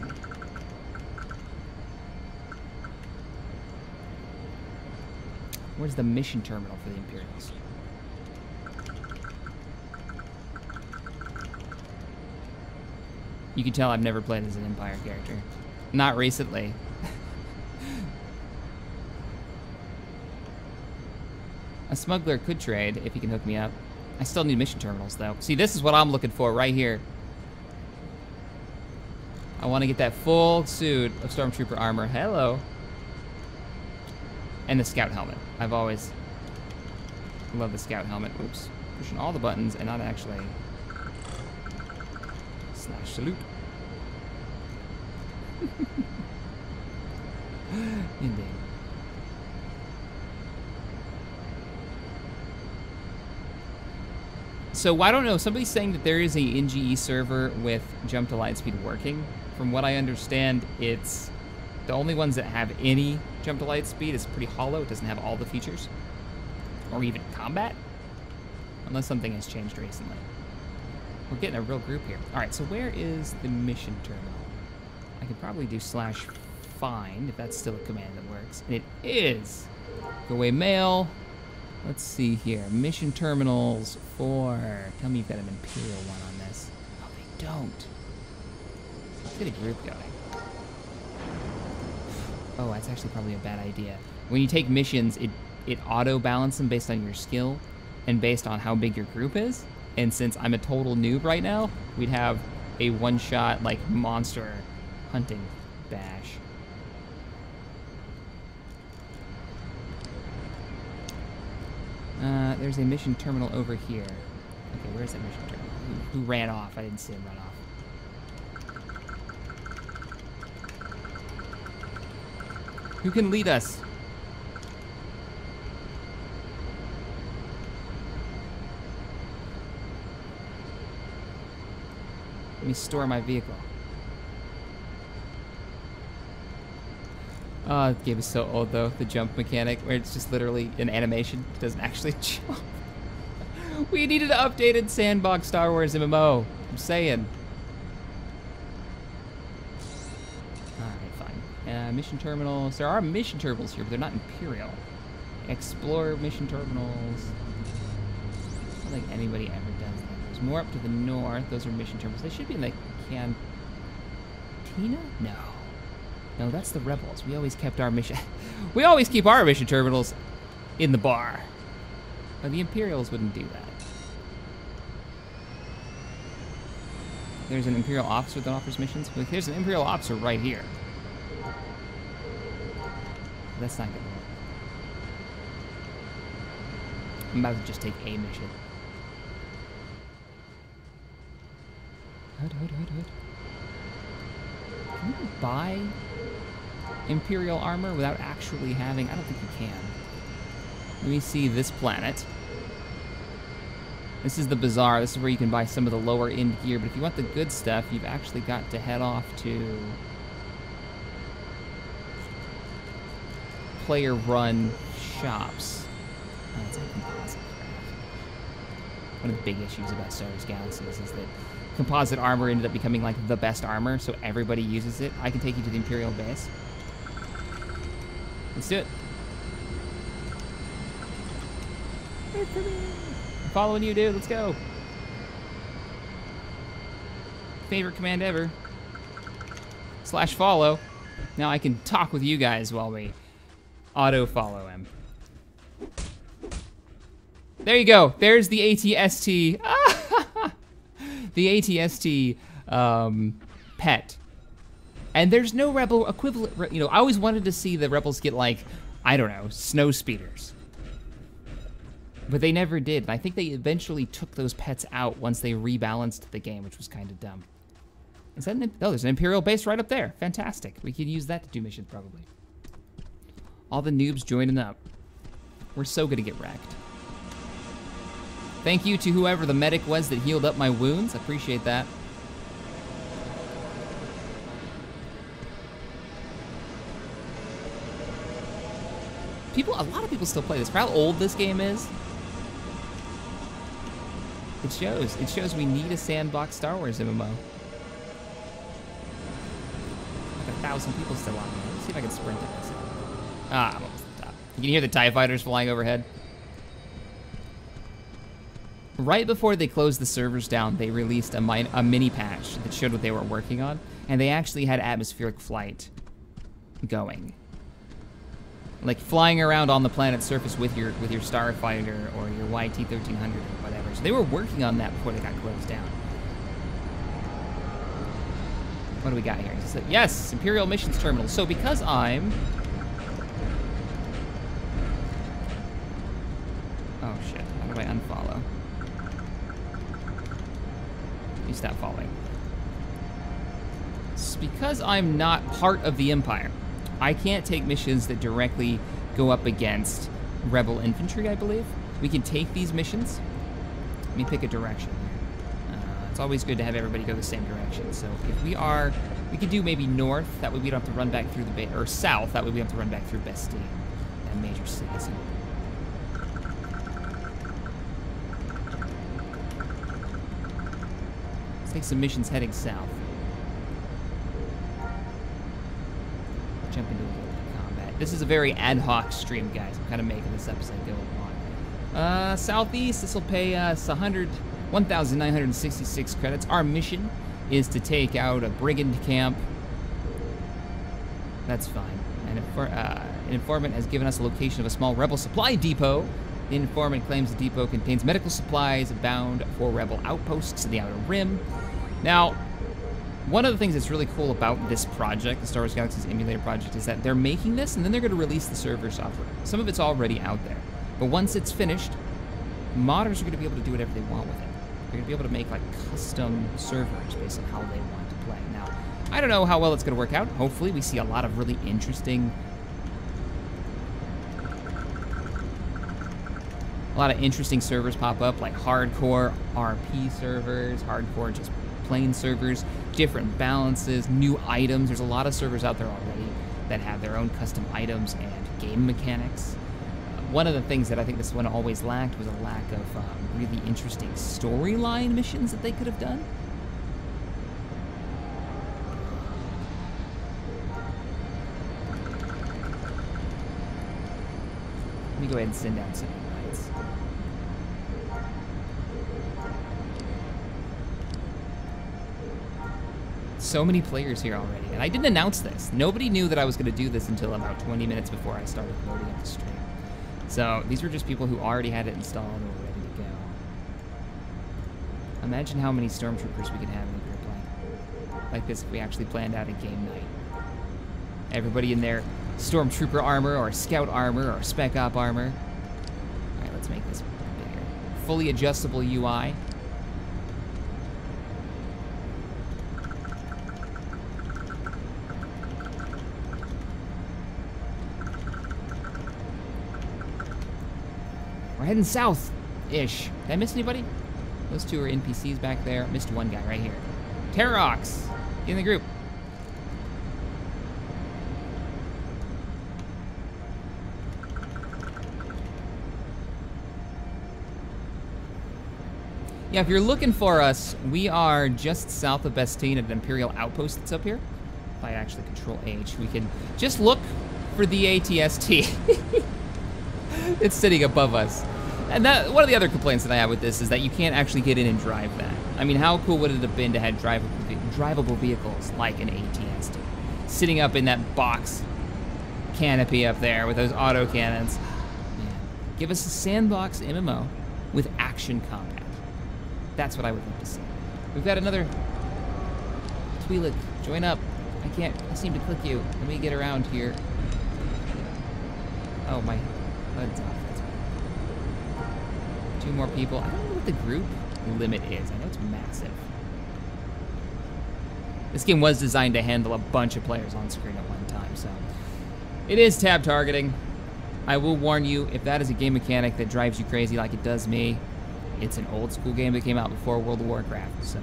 Where's the mission terminal for the Imperials? You can tell I've never played as an Empire character. Not recently. A smuggler could trade if he can hook me up. I still need mission terminals, though. See, this is what I'm looking for right here. I want to get that full suit of Stormtrooper armor. Hello. And the Scout helmet. I've always loved the Scout helmet. Oops. Pushing all the buttons and not actually... Slash salute. Indeed. So, I don't know. Somebody's saying that there is a N G E server with Jump to Lightspeed working. From what I understand, it's the only ones that have any Jump to Lightspeed. It's pretty hollow. It doesn't have all the features. Or even combat. Unless something has changed recently. We're getting a real group here. Alright, so where is the mission terminal? I could probably do slash find, if that's still a command that works. And it is! Go away mail. Let's see here. Mission terminals for... Tell me you've got an Imperial one on this. Oh, they don't. Let's get a group going. Oh, that's actually probably a bad idea. When you take missions, it, it auto-balances them based on your skill and based on how big your group is. And since I'm a total noob right now, we'd have a one-shot, like, monster hunting bash. Uh, there's a mission terminal over here. Okay, where's that mission terminal? Who, who ran off? I didn't see him run off. Who can lead us? Let me store my vehicle. Oh, the game is so old though, the jump mechanic, where it's just literally an animation, it doesn't actually jump. We need an updated sandbox Star Wars M M O, I'm saying. Alright, fine. Uh, mission terminals, there are mission terminals here, but they're not Imperial. Explore mission terminals. I don't think anybody ever does that. There's more up to the north, those are mission terminals. They should be in the cantina? No. No, that's the Rebels. We always kept our mission... we always keep our mission terminals in the bar. But the Imperials wouldn't do that. There's an Imperial officer that offers missions. Like, there's an Imperial officer right here. That's not gonna work. I'm about to just take a mission. Hood, hood, hood, hood. Can you buy Imperial armor without actually having... I don't think you can. Let me see this planet. This is the bazaar. This is where you can buy some of the lower end gear, but if you want the good stuff, you've actually got to head off to... player-run shops. Oh, that's a composite craft. One of the big issues about Star Wars Galaxies is that composite armor ended up becoming like the best armor, so everybody uses it. I can take you to the Imperial base. Let's do it. I'm following you, dude. Let's go. Favorite command ever. Slash follow. Now I can talk with you guys while we auto-follow him. There you go. There's the A T S T. Ah! The A T S T um, pet. And there's no Rebel equivalent, you know, I always wanted to see the Rebels get like, I don't know, snow speeders. But they never did, and I think they eventually took those pets out once they rebalanced the game, which was kind of dumb. Is that an, oh, there's an Imperial base right up there, fantastic. We could use that to do missions probably. All the noobs joining up. We're so gonna get wrecked. Thank you to whoever the medic was that healed up my wounds. I appreciate that. People, a lot of people still play this. For how old this game is, it shows. It shows we need a sandbox Star Wars M M O. Like a thousand people still on me. Let's see if I can sprint at this. Ah, I'm almost at the top. You can hear the TIE fighters flying overhead. Right before they closed the servers down, they released a, min a mini patch that showed what they were working on, and they actually had atmospheric flight going. like flying around on the planet's surface with your with your Starfighter or your Y T thirteen hundred or whatever. So they were working on that before they got closed down. What do we got here? Is it, yes, Imperial Missions Terminal. So because I'm... Oh shit, how do I unfollow? You stop following. It's because I'm not part of the Empire. I can't take missions that directly go up against Rebel infantry, I believe. We can take these missions. Let me pick a direction. It's always good to have everybody go the same direction. So if we are, we could do maybe north. That way we don't have to run back through the bay, or south. That way we don't have to run back through Bastille, that major city. So. Let's take some missions heading south. Jump into a little bit of combat. This is a very ad hoc stream, guys. I'm kind of making this up as I go along. Uh, southeast. This will pay us one hundred. one thousand nine hundred sixty-six credits. Our mission is to take out a brigand camp. That's fine. An, infor uh, an informant has given us a location of a small rebel supply depot. The informant claims the depot contains medical supplies bound for rebel outposts in the Outer Rim. Now, one of the things that's really cool about this project, the Star Wars Galaxy's emulator project, is that they're making this and then they're going to release the server software. Some of it's already out there. But once it's finished, modders are going to be able to do whatever they want with it. They're going to be able to make like custom servers based on how they want to play. Now, I don't know how well it's going to work out. Hopefully we see a lot of really interesting, a lot of interesting servers pop up, like hardcore R P servers, hardcore just plain servers, different balances, new items. There's a lot of servers out there already that have their own custom items and game mechanics. One of the things that I think this one always lacked was a lack of um, really interesting storyline missions that they could have done. Let me go ahead and send down some invites. So many players here already, and I didn't announce this. Nobody knew that I was going to do this until about twenty minutes before I started loading up the stream. So these were just people who already had it installed and were ready to go. Imagine how many stormtroopers we could have in a group like, like this if we actually planned out a game night. Everybody in their stormtrooper armor or scout armor or spec op armor. All right, let's make this bigger. Fully adjustable U I. Heading south-ish. Did I miss anybody? Those two are N P Cs back there. Missed one guy right here. Terrox, get in the group. Yeah, if you're looking for us, we are just south of Bastille at an Imperial outpost that's up here. If I actually control H, we can just look for the A T S T. It's sitting above us. And that, one of the other complaints that I have with this is that you can't actually get in and drive that. I mean, how cool would it have been to have drivable, drivable vehicles like an A T S T sitting up in that box canopy up there with those auto cannons? Man, give us a sandbox M M O with action combat. That's what I would love to see. We've got another Twi'lek. Join up. I can't. I seem to click you. Let me get around here. Oh my. Off. That's two more people. I don't know what the group limit is. I know it's massive. This game was designed to handle a bunch of players on screen at one time, so it is tab targeting. I will warn you, if that is a game mechanic that drives you crazy like it does me, it's an old school game that came out before World of Warcraft, so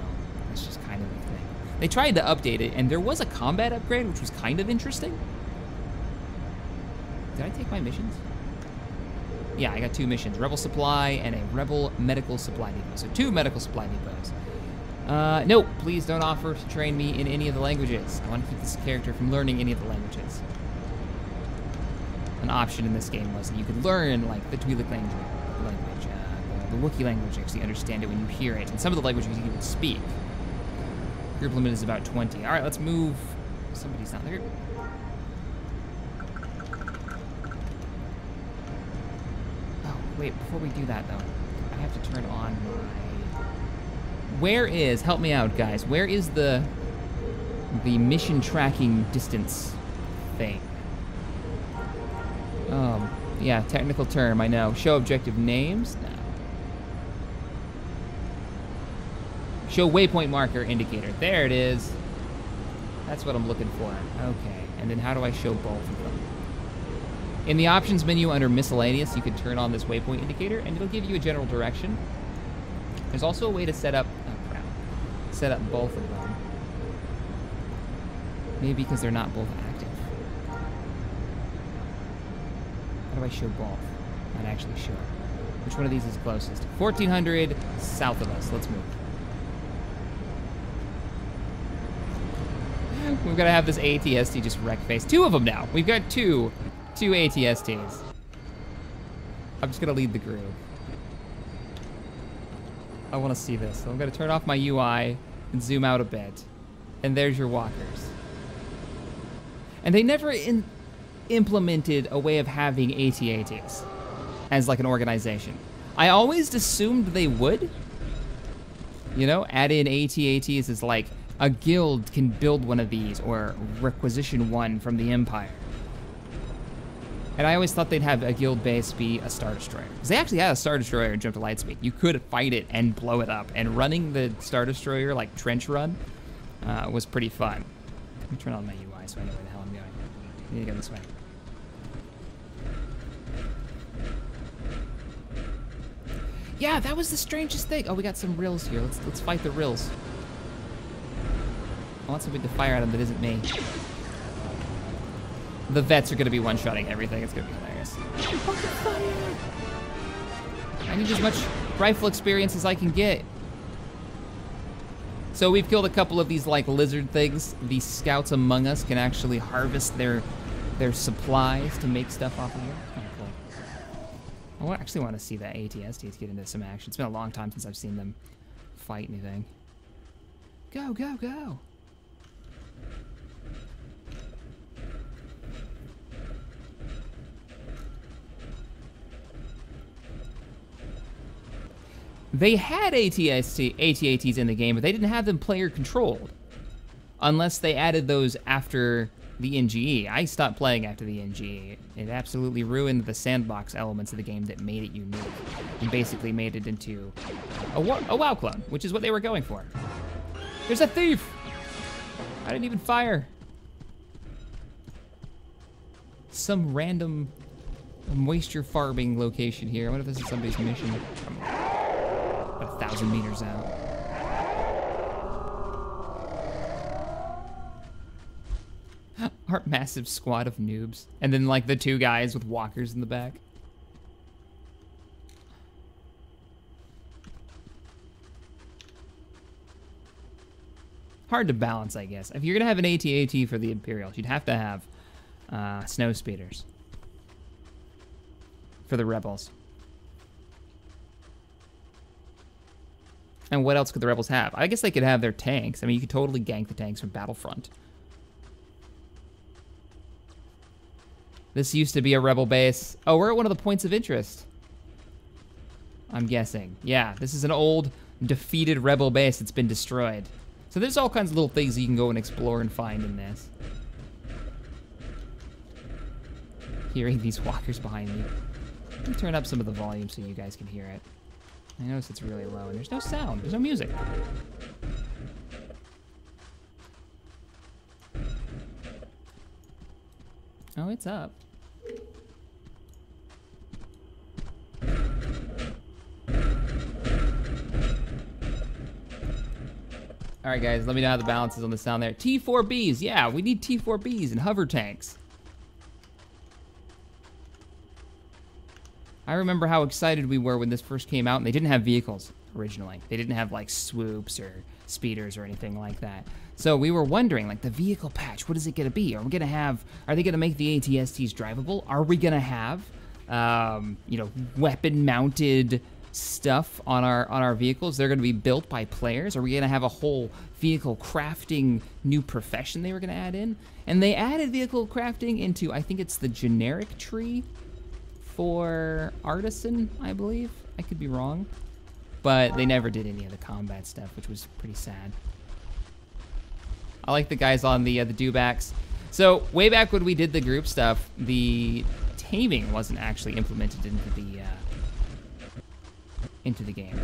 that's just kind of the thing. They tried to update it, and there was a combat upgrade, which was kind of interesting. Did I take my missions? Yeah, I got two missions, Rebel Supply and a Rebel Medical Supply Depot. So two medical supply depots. Uh, no, please don't offer to train me in any of the languages. I want to keep this character from learning any of the languages. An option in this game was that you could learn, like, the Twi'lek language, language uh, the, the Wookiee language, actually understand it when you hear it, and some of the languages you can even speak. Group limit is about twenty. All right, let's move. Somebody's not there. Wait, before we do that, though, I have to turn on my... Where is... Help me out, guys. Where is the... the mission tracking distance thing? Um, yeah, technical term, I know. Show objective names? No. Show waypoint marker indicator. There it is. That's what I'm looking for. Okay, and then how do I show both of them? In the options menu under miscellaneous, you can turn on this waypoint indicator and it'll give you a general direction. There's also a way to set up, oh crap, set up both of them. Maybe because they're not both active. How do I show both? Not actually sure. Which one of these is closest? fourteen hundred south of us, let's move. We've got to have this A T S T just wreck face. Two of them now. We've got two. Two A T S Ts. I'm just going to lead the groove. I want to see this. So I'm going to turn off my U I and zoom out a bit. And there's your walkers. And they never in implemented a way of having A T A Ts as like an organization. I always assumed they would. You know, add in A T A Ts is like... a guild can build one of these, or requisition one from the Empire. And I always thought they'd have a guild base be a Star Destroyer. Because they actually had a Star Destroyer in Jump to Lightspeed. You could fight it and blow it up. And running the Star Destroyer, like Trench Run, uh, was pretty fun. Let me turn on my U I so I know where the hell I'm going. I need to go this way. Yeah, that was the strangest thing. Oh, we got some Rills here. Let's, let's fight the Rills. I want somebody to fire at him that isn't me. The vets are gonna be one-shotting everything. It's gonna be hilarious. I need as much rifle experience as I can get. So we've killed a couple of these like lizard things. These scouts among us can actually harvest their their supplies to make stuff off of here. Oh, cool. I actually want to see that A T S Ts get into some action. It's been a long time since I've seen them fight anything. Go, go, go. They had A T S T, A T A Ts in the game, but they didn't have them player controlled. Unless they added those after the N G E. I stopped playing after the N G E. It absolutely ruined the sandbox elements of the game that made it unique. And basically made it into a, a WoW clone, which is what they were going for. There's a thief! I didn't even fire. Some random moisture farming location here. I wonder if this is somebody's mission. About a thousand meters out. Our massive squad of noobs. And then like the two guys with walkers in the back. Hard to balance, I guess. If you're gonna have an A T A T for the Imperials, you'd have to have uh, snow speeders for the Rebels. And what else could the Rebels have? I guess they could have their tanks. I mean, you could totally gank the tanks from Battlefront. This used to be a Rebel base. Oh, we're at one of the points of interest. I'm guessing. Yeah, this is an old, defeated Rebel base that's been destroyed. So there's all kinds of little things you can go and explore and find in this. Hearing these walkers behind me. Let me turn up some of the volume so you guys can hear it. I notice it's really low and there's no sound, there's no music. Oh, it's up. All right, guys, let me know how the balance is on the sound there. T four Bs, yeah, we need T four Bs and hover tanks. I remember how excited we were when this first came out, and they didn't have vehicles originally. They didn't have, like, swoops or speeders or anything like that. So we were wondering, like, the vehicle patch, what is it gonna be? Are we gonna have, are they gonna make the A T S Ts drivable? Are we gonna have, um, you know, weapon-mounted stuff on our on our vehicles? They're going to be built by players. Are we going to have a whole vehicle crafting new profession they were going to add in? And they added vehicle crafting into, I think it's the generic tree for Artisan, I believe. I could be wrong. But they never did any of the combat stuff, which was pretty sad. I like the guys on the, uh, the dewbacks. So way back when we did the group stuff, the taming wasn't actually implemented into the uh, into the game.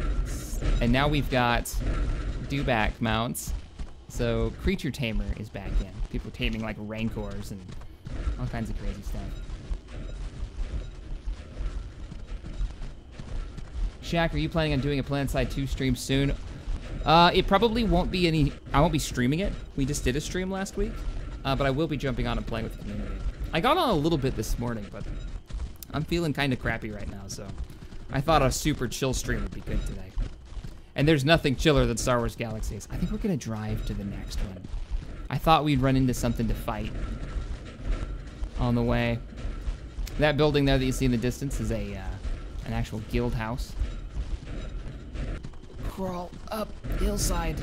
And now we've got dewback mounts. So creature tamer is back in. People are taming like rancors and all kinds of crazy stuff. Shaq, are you planning on doing a PlanetSide two stream soon? Uh, it probably won't be any... I won't be streaming it. We just did a stream last week. Uh, but I will be jumping on and playing with the community. I got on a little bit this morning, but I'm feeling kind of crappy right now, so... I thought a super chill stream would be good today. And there's nothing chiller than Star Wars Galaxies. I think we're gonna drive to the next one. I thought we'd run into something to fight on the way. That building there that you see in the distance is a, uh, an actual guild house. Crawl up hillside.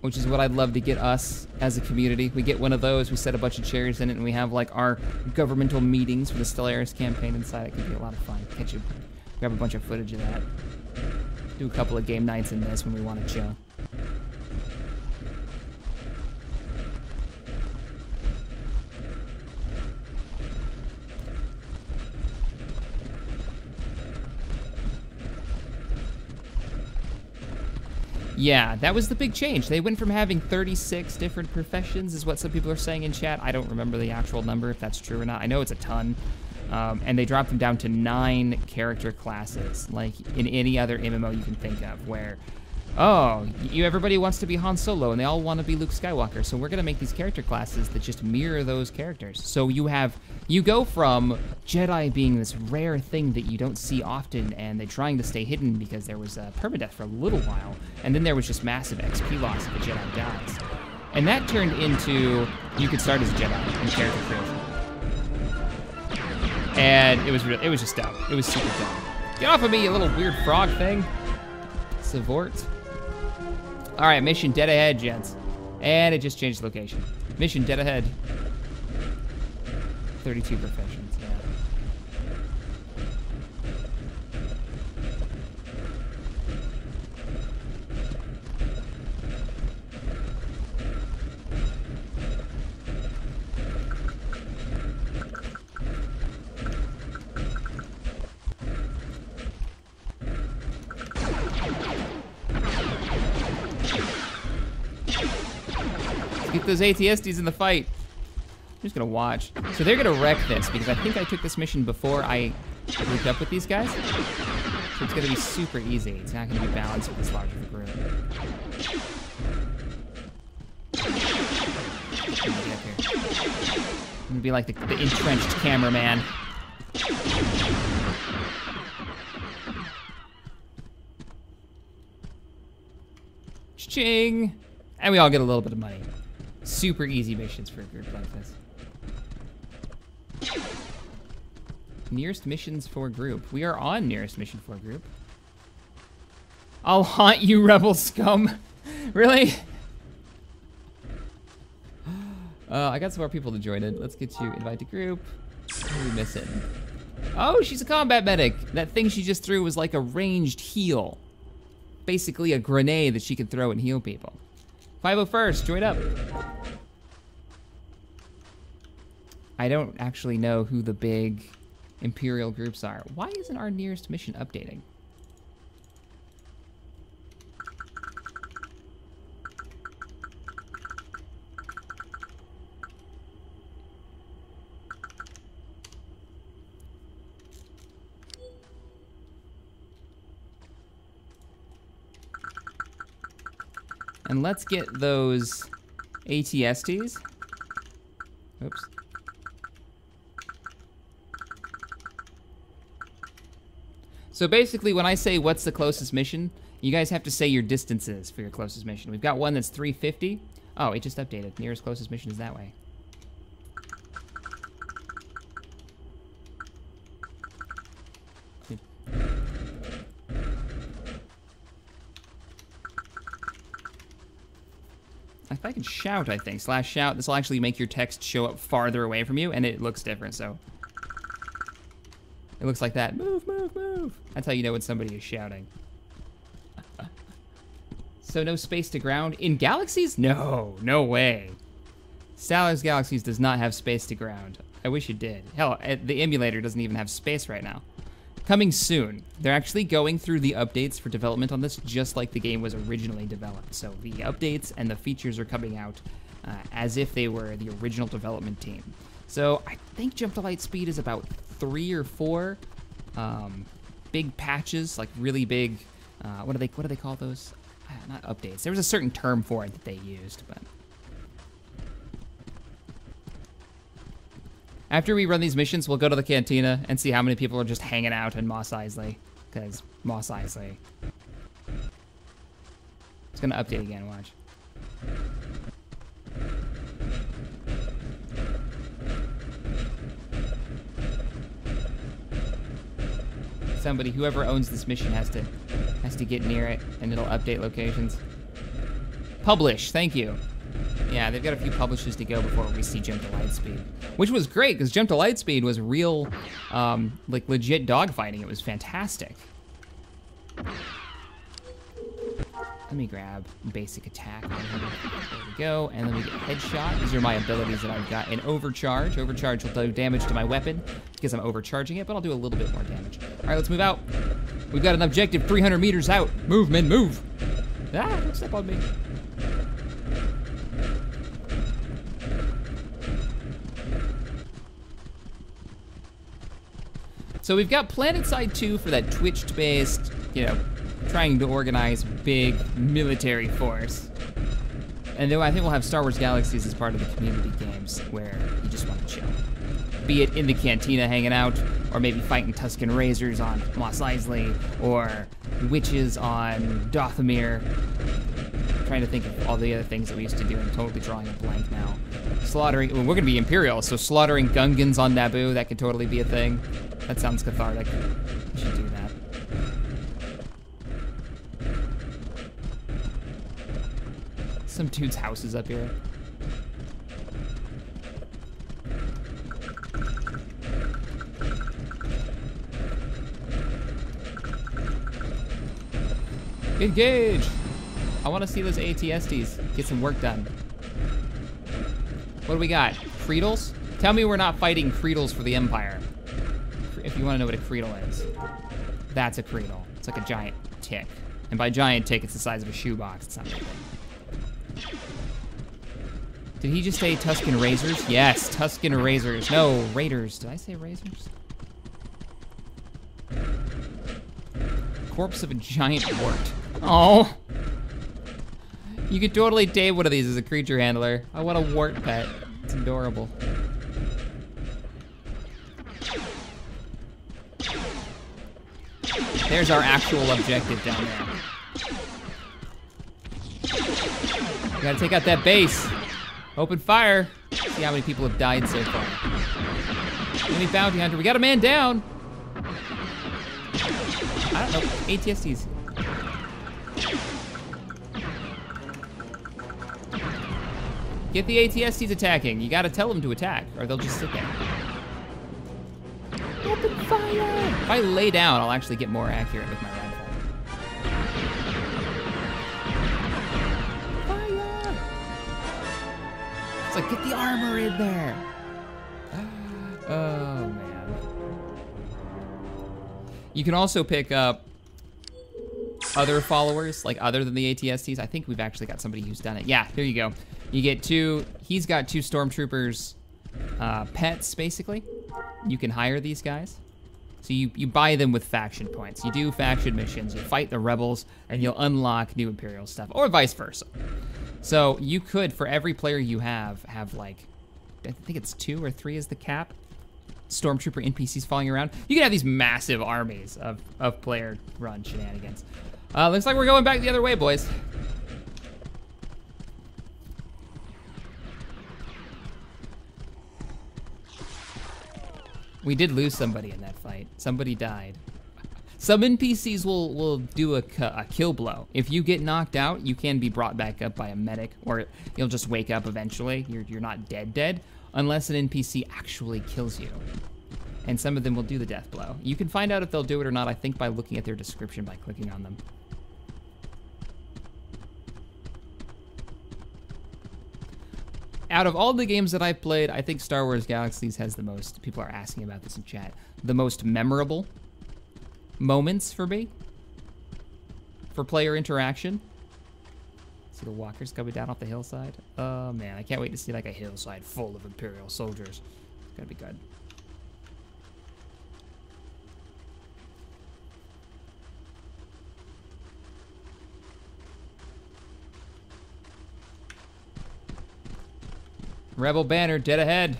Which is what I'd love to get us as a community. We get one of those, we set a bunch of chairs in it, and we have like our governmental meetings for the Stellaris campaign inside. It could be a lot of fun. Can't you grab a bunch of footage of that? Do a couple of game nights in this when we want to chill. Yeah, that was the big change. They went from having thirty-six different professions, is what some people are saying in chat. I don't remember the actual number, if that's true or not. I know it's a ton. Um, and they dropped them down to nine character classes, like in any other M M O you can think of, where, oh, you, everybody wants to be Han Solo, and they all want to be Luke Skywalker, so we're going to make these character classes that just mirror those characters. So you have, you go from Jedi being this rare thing that you don't see often, and they're trying to stay hidden because there was uh, permadeath for a little while, and then there was just massive X P loss if a Jedi dies. And that turned into, you could start as a Jedi in character creation. And it was real, it was just dumb. It was super dumb. Get off of me, you little weird frog thing. Savort. All right, mission dead ahead, gents. And it just changed location. Mission dead ahead. thirty-two professions, yeah. Get those A T S Ts in the fight. I'm just gonna watch. So they're gonna wreck this because I think I took this mission before I grouped up with these guys. So it's gonna be super easy. It's not gonna be balanced with this larger group. I'm gonna get up here. I'm gonna be like the, the entrenched cameraman. Cha-ching! And we all get a little bit of money. Super easy missions for a group like this. Nearest missions for group. We are on nearest mission for group. I'll haunt you, rebel scum. Really? Uh, I got some more people to join in. Let's get you invite to group. What are we missing? Oh, she's a combat medic. That thing she just threw was like a ranged heal. Basically a grenade that she could throw and heal people. five oh first, join up. I don't actually know who the big Imperial groups are. Why isn't our nearest mission updating? And let's get those A T S Ts. Oops. So basically when I say what's the closest mission, you guys have to say your distances for your closest mission. We've got one that's three fifty. Oh, it just updated. Nearest closest mission is that way. I if I can shout, I think, slash shout, this will actually make your text show up farther away from you, and it looks different, so. It looks like that. Move, move, move. That's how you know when somebody is shouting. So no space to ground in Galaxies? No, no way. Stylus Galaxies does not have space to ground. I wish it did. Hell, the emulator doesn't even have space right now. Coming soon. They're actually going through the updates for development on this, just like the game was originally developed. So the updates and the features are coming out uh, as if they were the original development team. So I think Jump to Light Speed is about three or four um, big patches, like really big. Uh, what do they what do they call those? Not updates. There was a certain term for it that they used, but. After we run these missions, we'll go to the cantina and see how many people are just hanging out in Mos Eisley, because Mos Eisley. It's gonna update again, watch. Somebody, whoever owns this mission has to has to get near it, and it'll update locations. Publish, thank you. Yeah, they've got a few publishes to go before we see Jump to Lightspeed, which was great because Jump to Lightspeed was real, um, like legit dogfighting. It was fantastic. Let me grab basic attack. There we go, and then we get headshot. These are my abilities that I've got. And overcharge. Overcharge will do damage to my weapon because I'm overcharging it, but I'll do a little bit more damage. All right, let's move out. We've got an objective three hundred meters out. Move, men, move. Ah, don't step on me. So we've got PlanetSide two for that Twitch-based, you know, trying to organize big military force. And then I think we'll have Star Wars Galaxies as part of the community games where you just want to chill. Be it in the cantina hanging out, or maybe fighting Tusken Raiders on Mos Eisley, or witches on Dothamir. I'm trying to think of all the other things that we used to do, and I'm totally drawing a blank now. Slaughtering, well, we're gonna be Imperial, so slaughtering Gungans on Naboo, that could totally be a thing. That sounds cathartic. We should do that. Some dude's house is up here. Engage! I want to see those A T S Ts get some work done. What do we got? Creedles? Tell me we're not fighting Creedles for the Empire. If you want to know what a Creedle is, that's a Creedle. It's like a giant tick. And by giant tick, it's the size of a shoebox. It's not that big. Did he just say Tusken Raiders? Yes, Tusken Raiders. No, Raiders. Did I say Razors? Corpse of a giant wart. Oh. You could totally tame one of these as a creature handler. I want a wart pet. It's adorable. There's our actual objective down there. We gotta take out that base. Open fire. See how many people have died so far. Enemy bounty hunter. We got a man down. I don't know. A T S Ts. Get the A T S Ts attacking. You gotta tell them to attack, or they'll just sit there. Open fire! If I lay down, I'll actually get more accurate with my rifle. Fire! It's like, get the armor in there! Oh, man. You can also pick up other followers, like other than the A T S Ts. I think we've actually got somebody who's done it. Yeah, there you go. You get two, he's got two stormtroopers uh, pets, basically. You can hire these guys. So you, you buy them with faction points. You do faction missions, you fight the rebels, and you'll unlock new Imperial stuff, or vice versa. So you could, for every player you have, have like, I think it's two or three is the cap, Stormtrooper N P Cs following around. You can have these massive armies of, of player-run shenanigans. Uh, looks like we're going back the other way, boys. We did lose somebody in that fight. Somebody died. Some N P Cs will, will do a, a kill blow. If you get knocked out, you can be brought back up by a medic, or you'll just wake up eventually. You're, you're not dead dead, unless an N P C actually kills you. And some of them will do the death blow. You can find out if they'll do it or not, I think, by looking at their description, by clicking on them. Out of all the games that I've played, I think Star Wars Galaxies has the most, people are asking about this in chat, the most memorable moments for me, for player interaction. See the walkers coming down off the hillside? Oh man, I can't wait to see like a hillside full of Imperial soldiers. It's gonna be good. Rebel banner, dead ahead.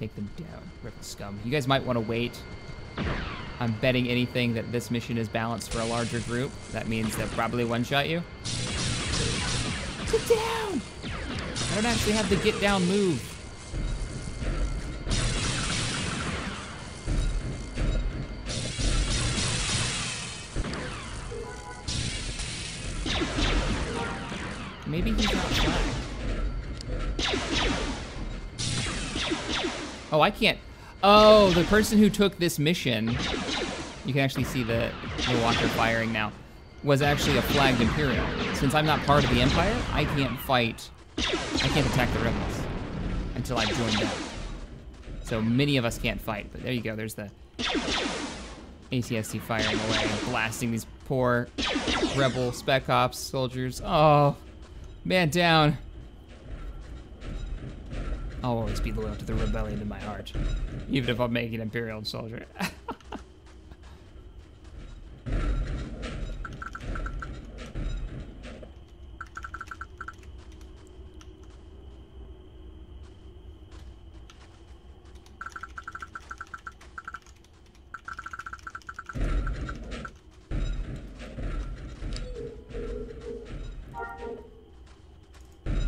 Take them down, rebel scum. You guys might want to wait. I'm betting anything that this mission is balanced for a larger group. That means they'll probably one-shot you. Get down! I don't actually have the get down move. Maybe he's not shot. Oh, I can't. Oh, the person who took this mission, you can actually see the, the walker firing now, was actually a flagged Imperial. Since I'm not part of the Empire, I can't fight, I can't attack the rebels until I've joined up. So many of us can't fight, but there you go, there's the A C S T firing away, blasting these poor rebel spec ops soldiers. Oh, man down. I'll always be loyal to the rebellion in my heart, even if I'm making an Imperial soldier.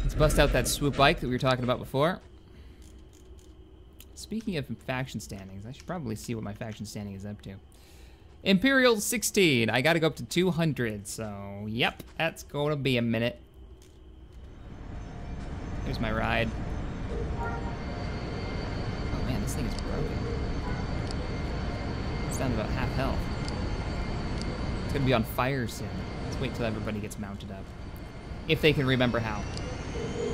Let's bust out that swoop bike that we were talking about before. Speaking of faction standings, I should probably see what my faction standing is up to. Imperial sixteen, I gotta go up to two hundred, so yep, that's gonna be a minute. Here's my ride. Oh man, this thing is broken. It's down to about half health. It's gonna be on fire soon. Let's wait till everybody gets mounted up. If they can remember how.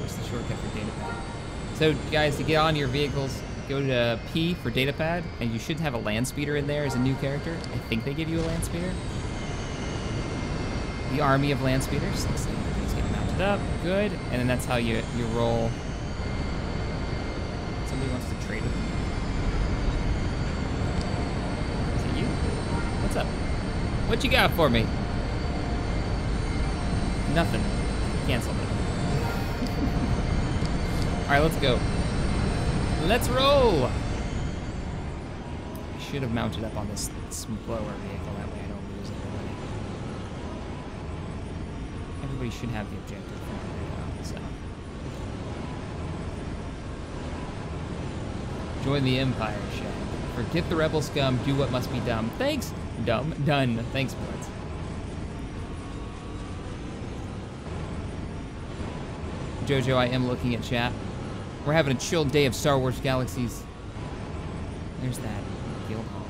What's the shortcut for datapad? So guys, to get on your vehicles, go to P for datapad, and you should have a land speeder in there as a new character. I think they give you a land speeder. The army of land speeders. Looks like everything's getting mounted up. Good. And then that's how you, you roll. Somebody wants to trade with me. Is it you? What's up? What you got for me? Nothing. Cancel it. Alright, let's go. Let's roll! I should have mounted up on this slower vehicle, that way I don't lose everybody. Everybody should have the objective right now, so. Join the Empire, Shad. Forget the rebel scum, do what must be dumb. Thanks, dumb, done. Thanks, boys. Jojo, I am looking at chat. We're having a chill day of Star Wars Galaxies. There's that guild hall.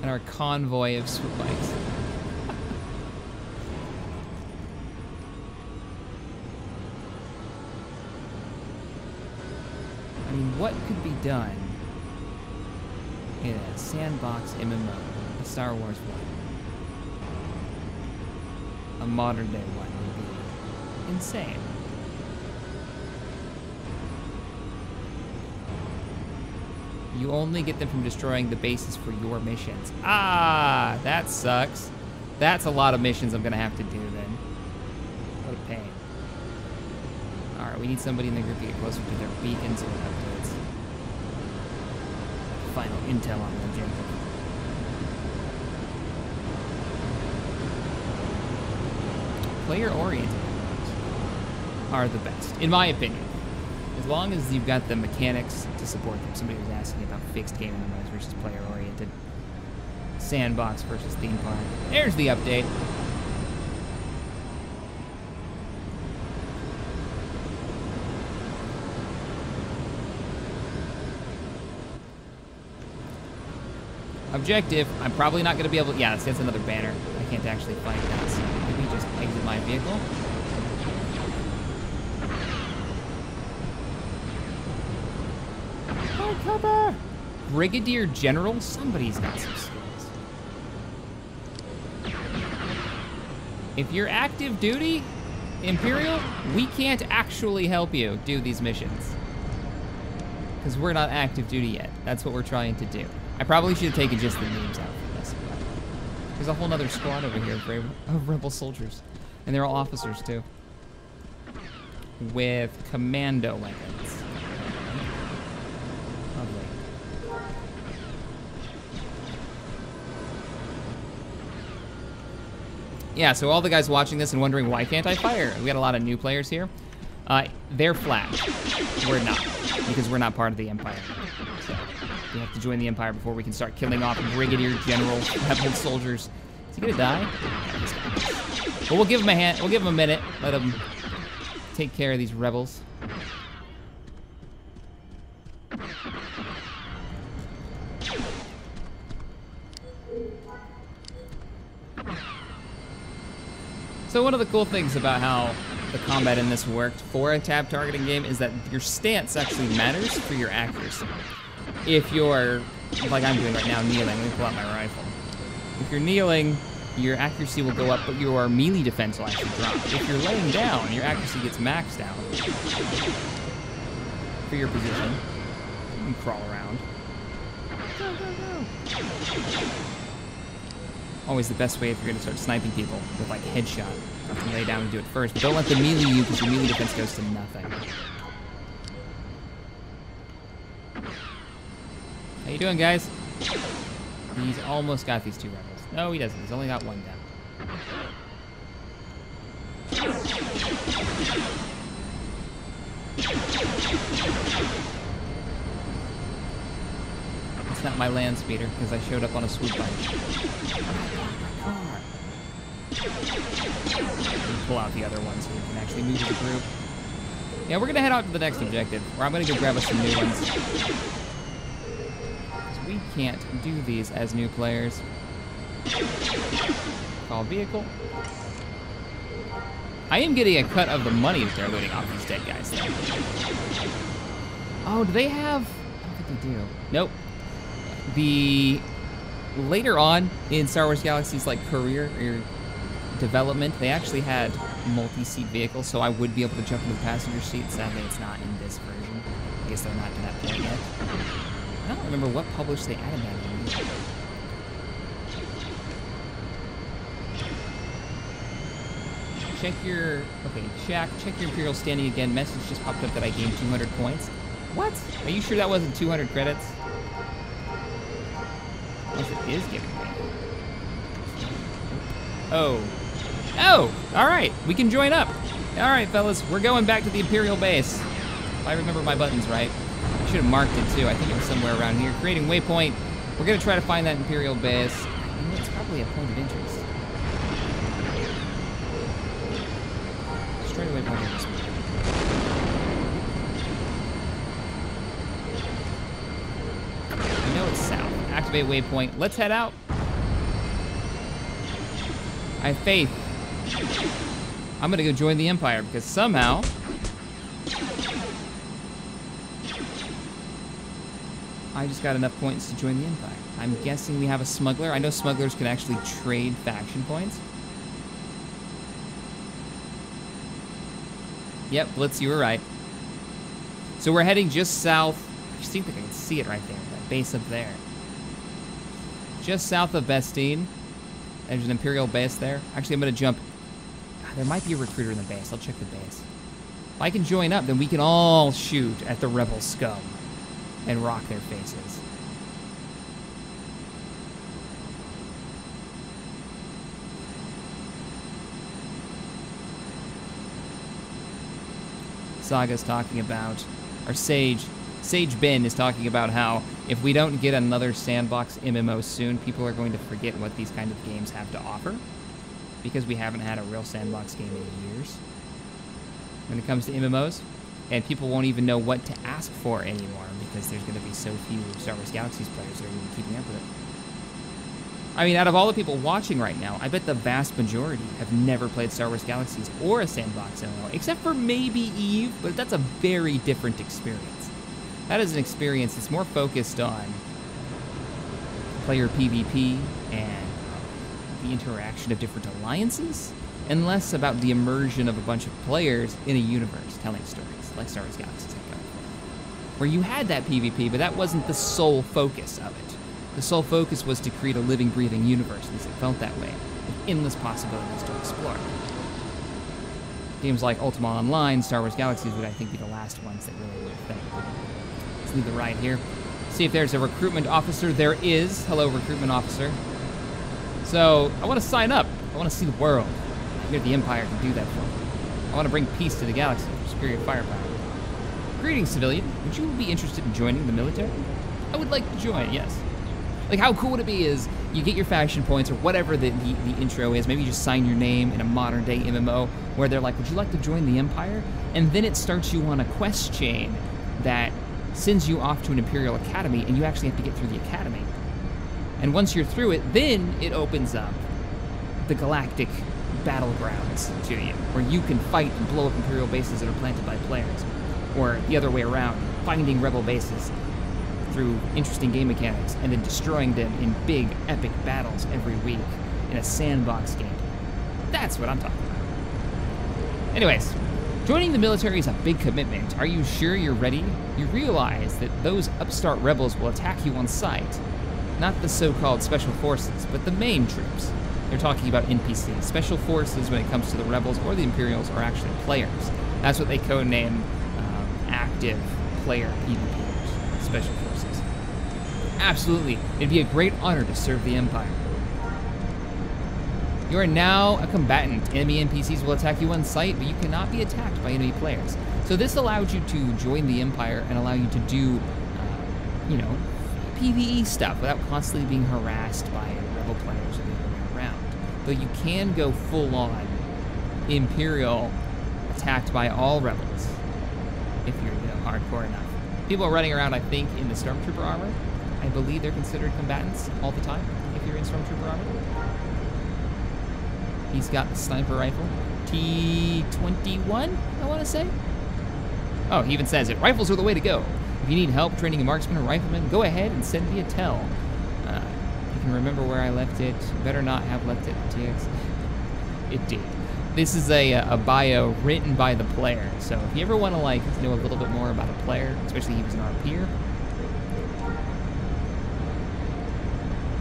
And our convoy of swoop bikes. I mean, what could be done in a sandbox M M O? A Star Wars one. A modern day one would be insane. You only get them from destroying the bases for your missions. Ah, that sucks. That's a lot of missions I'm gonna have to do then. What a pain. All right, we need somebody in the group to get closer to their beacons and updates. Final intel on the objective. Player-oriented are the best, in my opinion. As long as you've got the mechanics to support them. Somebody was asking about fixed game M M Os versus player-oriented. Sandbox versus Theme Park. There's the update. Objective, I'm probably not gonna be able to, yeah, that's another banner. I can't actually fight that, so let me just exit my vehicle. Oh, cover! Brigadier General? Somebody's got some skills. If you're active duty, Imperial, we can't actually help you do these missions. Because we're not active duty yet. That's what we're trying to do. I probably should have taken just the names out for this. There's a whole nother squad over here of rebel soldiers. And they're all officers too. With commando weapons. Lovely. Yeah, so all the guys watching this and wondering why can't I fire? We got a lot of new players here. Uh, they're flat. We're not. Because we're not part of the Empire. So. We have to join the Empire before we can start killing off Brigadier General rebel soldiers. Is he gonna die? Well, we'll give him a hand. We'll give him a minute. Let him take care of these rebels. So one of the cool things about how the combat in this worked for a tab targeting game is that your stance actually matters for your accuracy. If you're, like I'm doing right now, kneeling, let me pull out my rifle. If you're kneeling, your accuracy will go up, but your melee defense will actually drop. If you're laying down, your accuracy gets maxed out for your position. You can crawl around. Go, go, go. Always the best way if you're gonna start sniping people with like headshot. You can lay down and do it first, but don't let them melee you because your melee defense goes to nothing. How you doing, guys? He's almost got these two rebels. No, he doesn't. He's only got one down. It's not my land speeder, because I showed up on a swoop bike. Oh, pull out the other one so we can actually move the group. Yeah, we're gonna head out to the next objective, or I'm gonna go grab us some new ones. We can't do these as new players. Call vehicle. I am getting a cut of the money if they're looting off these dead guys, though. Oh, do they have... I don't think they do. Nope. The... Later on in Star Wars Galaxy's like career or development, they actually had multi-seat vehicles, so I would be able to jump into the passenger seat. Sadly, it's not in this version. I guess they're not to that point yet. I don't remember what published they added that in. Check your, okay, check, check your Imperial standing again. Message just popped up that I gained two hundred points. What? Are you sure that wasn't two hundred credits? Unless it is giving me. Oh. Oh, all right, we can join up. All right, fellas, we're going back to the Imperial base. If I remember my buttons right. I should have marked it too. I think it was somewhere around here. Creating waypoint. We're gonna try to find that Imperial base. I mean, it's probably a point of interest. Straight away point of interest. I know it's south. Activate waypoint. Let's head out. I have faith. I'm gonna go join the Empire because somehow. I just got enough points to join the Empire. I'm guessing we have a smuggler. I know smugglers can actually trade faction points. Yep, Blitz, you were right. So we're heading just south. I just think I can see it right there, that base up there. Just south of Bestine. There's an Imperial base there. Actually, I'm gonna jump. There might be a recruiter in the base. I'll check the base. If I can join up, then we can all shoot at the rebel scum. And rock their faces. Saga's talking about our sage Sage Bin is talking about how if we don't get another sandbox M M O soon, people are going to forget what these kind of games have to offer, because we haven't had a real sandbox game in years when it comes to M M Os, and people won't even know what to ask for anymore because there's going to be so few Star Wars Galaxies players that are even keeping up with it. I mean, out of all the people watching right now, I bet the vast majority have never played Star Wars Galaxies or a sandbox M M O, except for maybe Eve, but that's a very different experience. That is an experience that's more focused on player PvP and the interaction of different alliances, and less about the immersion of a bunch of players in a universe telling stories, like Star Wars Galaxies, where you had that PvP, but that wasn't the sole focus of it. The sole focus was to create a living, breathing universe, at least it felt that way, with endless possibilities to explore. Games like Ultima Online, Star Wars Galaxies would, I think, be the last ones that really would affect it. Let's leave the ride here. See if there's a recruitment officer. There is. Hello, recruitment officer. So, I want to sign up. I want to see the world. I hear the Empire can do that for me. I want to bring peace to the galaxy with superior firepower. Greetings, civilian. Would you be interested in joining the military? I would like to join, yes. Like, how cool would it be is you get your faction points or whatever the, the, the intro is. Maybe you just sign your name in a modern day M M O where they're like, would you like to join the Empire? And then it starts you on a quest chain that sends you off to an Imperial Academy, and you actually have to get through the Academy. And once you're through it, then it opens up the galactic battlegrounds to you, where you can fight and blow up Imperial bases that are planted by players. Or the other way around, finding rebel bases through interesting game mechanics and then destroying them in big, epic battles every week in a sandbox game. That's what I'm talking about. Anyways, joining the military is a big commitment. Are you sure you're ready? You realize that those upstart rebels will attack you on sight. Not the so-called special forces, but the main troops. They're talking about N P Cs. Special forces, when it comes to the rebels or the Imperials, are actually players. That's what they codename um, active player PvPers, special forces. Absolutely. It'd be a great honor to serve the Empire. You are now a combatant. Enemy N P Cs will attack you on sight, but you cannot be attacked by enemy players. So this allowed you to join the Empire and allow you to do, uh, you know, PvE stuff without constantly being harassed by rebel players or the other way around. Though you can go full-on Imperial attacked by all rebels if you're, you know, hardcore enough. People are running around, I think, in the Stormtrooper armor. I believe they're considered combatants all the time if you're in Stormtrooper armor. He's got the sniper rifle. T twenty-one, I want to say? Oh, he even says it. Rifles are the way to go. If you need help training a marksman or rifleman, go ahead and send me a tell. Uh, you can remember where I left it. Better not have left it T X. It did. This is a, a bio written by the player. So if you ever want to like know a little bit more about a player, especially if he was an R P er,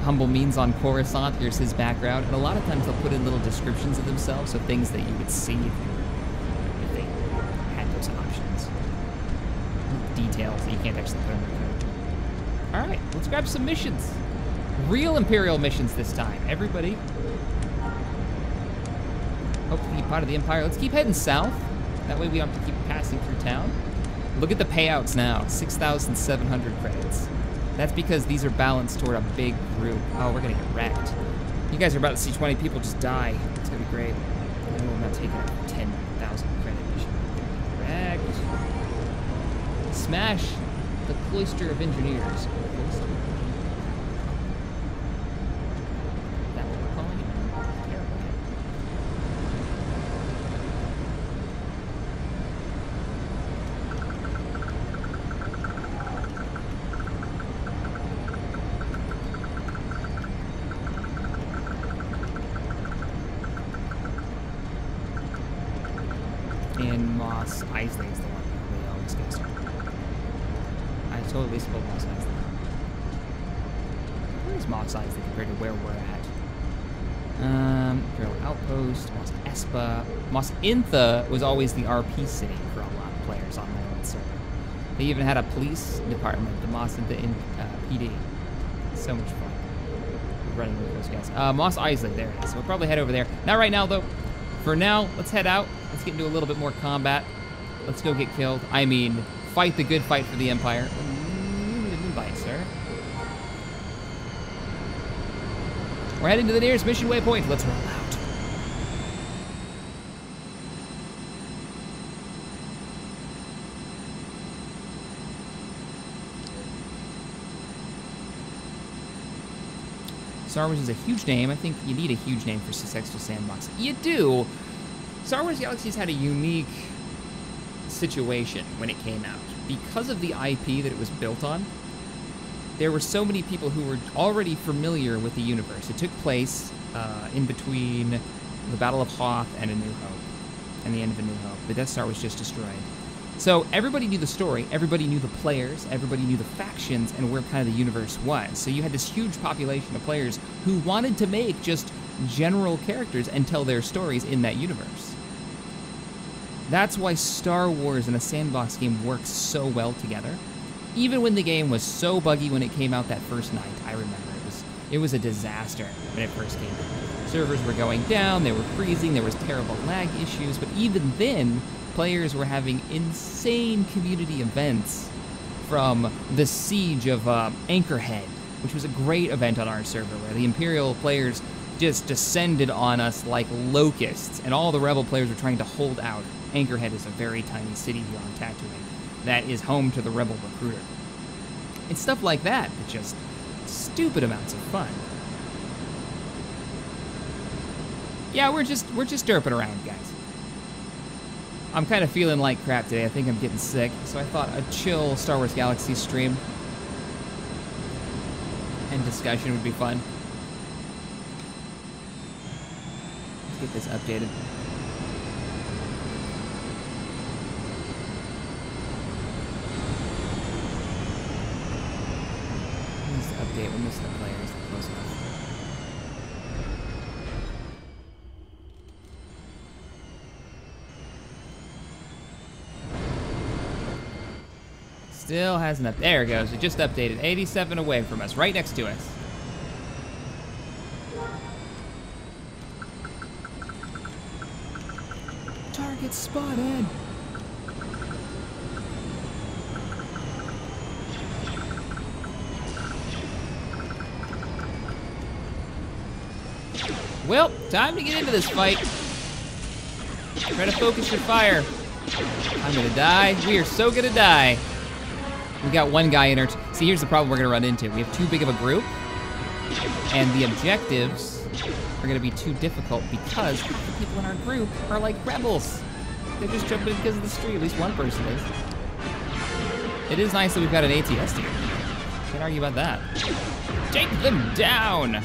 Humble Means on Coruscant, here's his background, and a lot of times they'll put in little descriptions of themselves, so things that you would see if they, were, if they had those options. Details that you can't actually put in their character. Alright, let's grab some missions. Real Imperial missions this time. Everybody, hope to be part of the Empire. Let's keep heading south. That way we don't have to keep passing through town. Look at the payouts now. six thousand seven hundred credits. That's because these are balanced toward a big group. Oh, we're gonna get wrecked. You guys are about to see twenty people just die. It's gonna be great. No, I'm not taking a ten thousand credit mission. Wrecked. Smash the Cloister of Engineers. That what we're calling Isley is the one that really always gets me. I totally spelled Mos Eisley. Where is Mos Eisley compared to where we're at? Um, Imperial Outpost, Mos Espa. Mos Intha was always the R P city for a lot of players on my own server. They even had a police department, the Mos Intha in, uh, P D. So much fun running with those guys. Uh, Mos Eisley, there it is. So we'll probably head over there. Not right now, though. For now, let's head out. Let's get into a little bit more combat. Let's go get killed. I mean, Fight the good fight for the Empire. Ooh, an invite, sir. We're heading to the nearest mission waypoint. Let's roll out. Star Wars is a huge name. I think you need a huge name for successful sandbox. You do. Star Wars Galaxies had a unique situation when it came out. Because of the I P that it was built on, there were so many people who were already familiar with the universe. It took place uh, in between the Battle of Hoth and A New Hope, and the end of A New Hope. The Death Star was just destroyed. So everybody knew the story, everybody knew the players, everybody knew the factions and where kind of the universe was. So you had this huge population of players who wanted to make just general characters and tell their stories in that universe. That's why Star Wars and a sandbox game works so well together. Even when the game was so buggy when it came out that first night, I remember it was it was a disaster when it first came out. Servers were going down, they were freezing, there was terrible lag issues, but even then, players were having insane community events, from the siege of um, Anchorhead, which was a great event on our server where the Imperial players just descended on us like locusts, and all the Rebel players were trying to hold out. Anchorhead is a very tiny city here on Tatooine that is home to the Rebel recruiter. It's stuff like that, but just stupid amounts of fun. Yeah, we're just we're just derping around, guys. I'm kind of feeling like crap today. I think I'm getting sick, so I thought a chill Star Wars Galaxy stream and discussion would be fun. Let's get this updated. Update, we'll miss the players close enough. Still hasn't up. There it goes. It just updated. eighty-seven away from us, right next to us. Target spotted. Well, time to get into this fight. Try to focus your fire. I'm gonna die. We are so gonna die. We got one guy in our... See, here's the problem we're gonna run into. We have too big of a group, and the objectives are gonna be too difficult because the people in our group are like rebels. They're just jumping in because of the street. At least one person is. It is nice that we've got an A T S T. Can't argue about that. Take them down!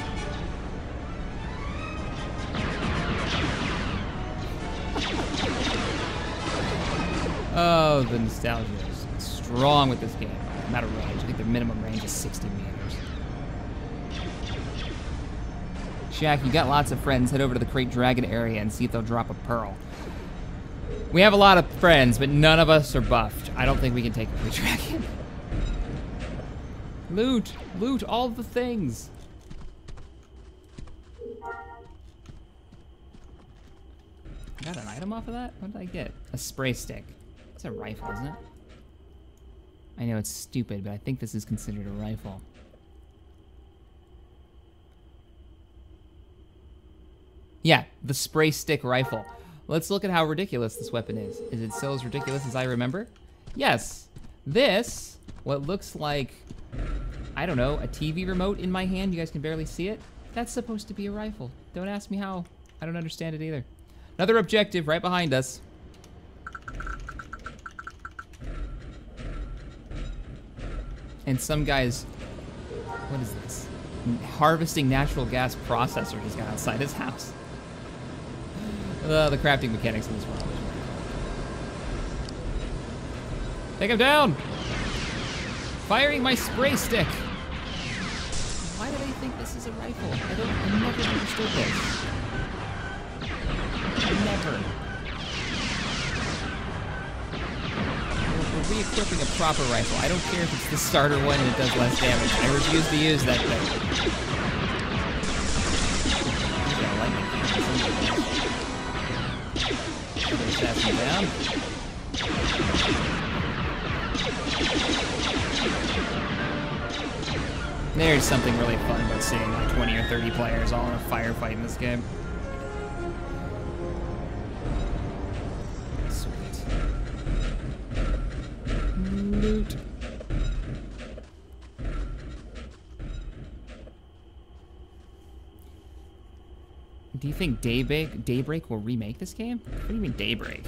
Oh, the nostalgia is strong with this game. I'm out of range. I think the minimum range is sixty meters. Shaq, you got lots of friends. Head over to the Crate Dragon area and see if they'll drop a pearl. We have a lot of friends, but none of us are buffed. I don't think we can take a Crate Dragon. Loot, loot all the things. I got an item off of that? What did I get? A spray stick. It's a rifle, isn't it? I know it's stupid, but I think this is considered a rifle. Yeah, the spray stick rifle. Let's look at how ridiculous this weapon is. Is it still as ridiculous as I remember? Yes. This, what looks like, I don't know, a T V remote in my hand. You guys can barely see it. That's supposed to be a rifle. Don't ask me how. I don't understand it either. Another objective right behind us. And some guy's, what is this? Harvesting natural gas processor he's got outside his house. Uh, the crafting mechanics in this world. Take him down! Firing my spray stick! Why do they think this is a rifle? I don't, I never understood this. Never. We're re-equipping a proper rifle. I don't care if it's the starter one and it does less damage. I refuse to use that thing. Assassin down. There's something really fun about seeing like twenty or thirty players all in a firefight in this game. Sweet. Loot. Do you think Daybreak Daybreak will remake this game? What do you mean Daybreak?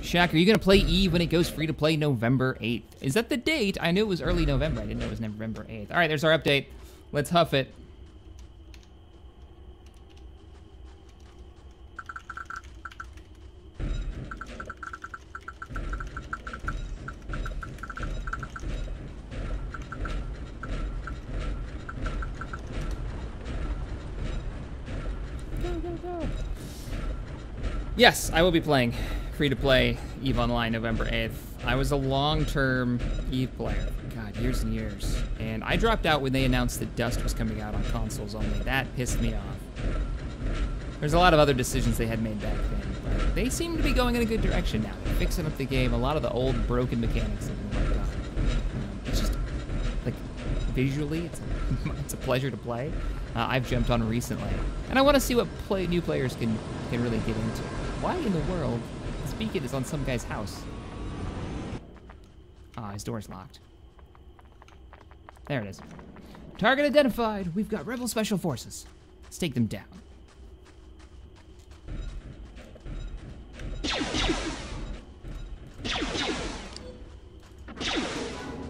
Shaq, are you gonna play Eve when it goes free to play November eighth? Is that the date? I knew it was early November. I didn't know it was November eighth. All right, there's our update. Let's huff it. Yes, I will be playing free-to-play EVE Online November eighth. I was a long-term EVE player, God, years and years. And I dropped out when they announced that Dust was coming out on consoles only. That pissed me off. There's a lot of other decisions they had made back then, but they seem to be going in a good direction now. They're fixing up the game, a lot of the old broken mechanics have been worked on. It's just, like, visually, it's a, it's a pleasure to play. Uh, I've jumped on recently. And I want to see what play, new players can, can really get into. Why in the world Beacon is on some guy's house? Ah, oh, his door's locked. There it is. Target identified. We've got rebel special forces. Let's take them down.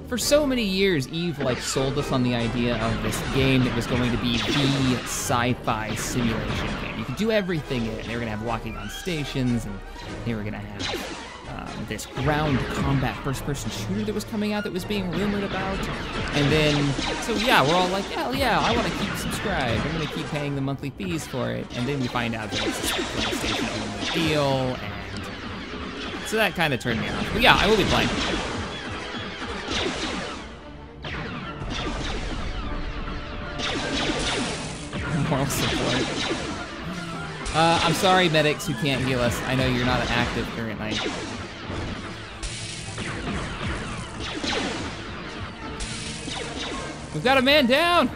For so many years, EVE like sold us on the idea of this game that was going to be the sci-fi simulation game. You could do everything in it. They were going to have walking on stations, and they were going to have um, this ground combat first-person shooter that was coming out that was being rumored about. And then, so yeah, we're all like, hell yeah, I want to keep subscribed. I'm going to keep paying the monthly fees for it. And then we find out that it's a PlayStation deal, and so that kind of turned me off. But yeah, I will be playing. Moral support. Uh, I'm sorry, medics who can't heal us. I know you're not active currently. We've got a man down!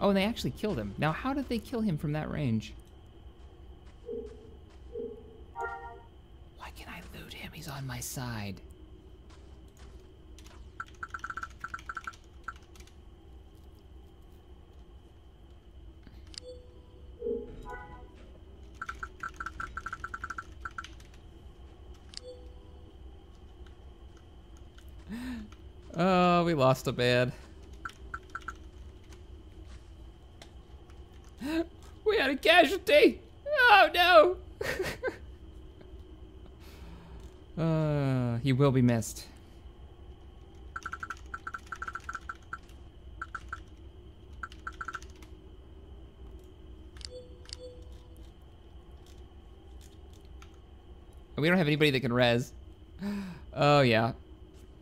Oh, and they actually killed him. Now, how did they kill him from that range? Why can't I loot him? He's on my side. Oh, we lost a man. We had a casualty! Oh no! uh, he will be missed. We don't have anybody that can res. Oh yeah.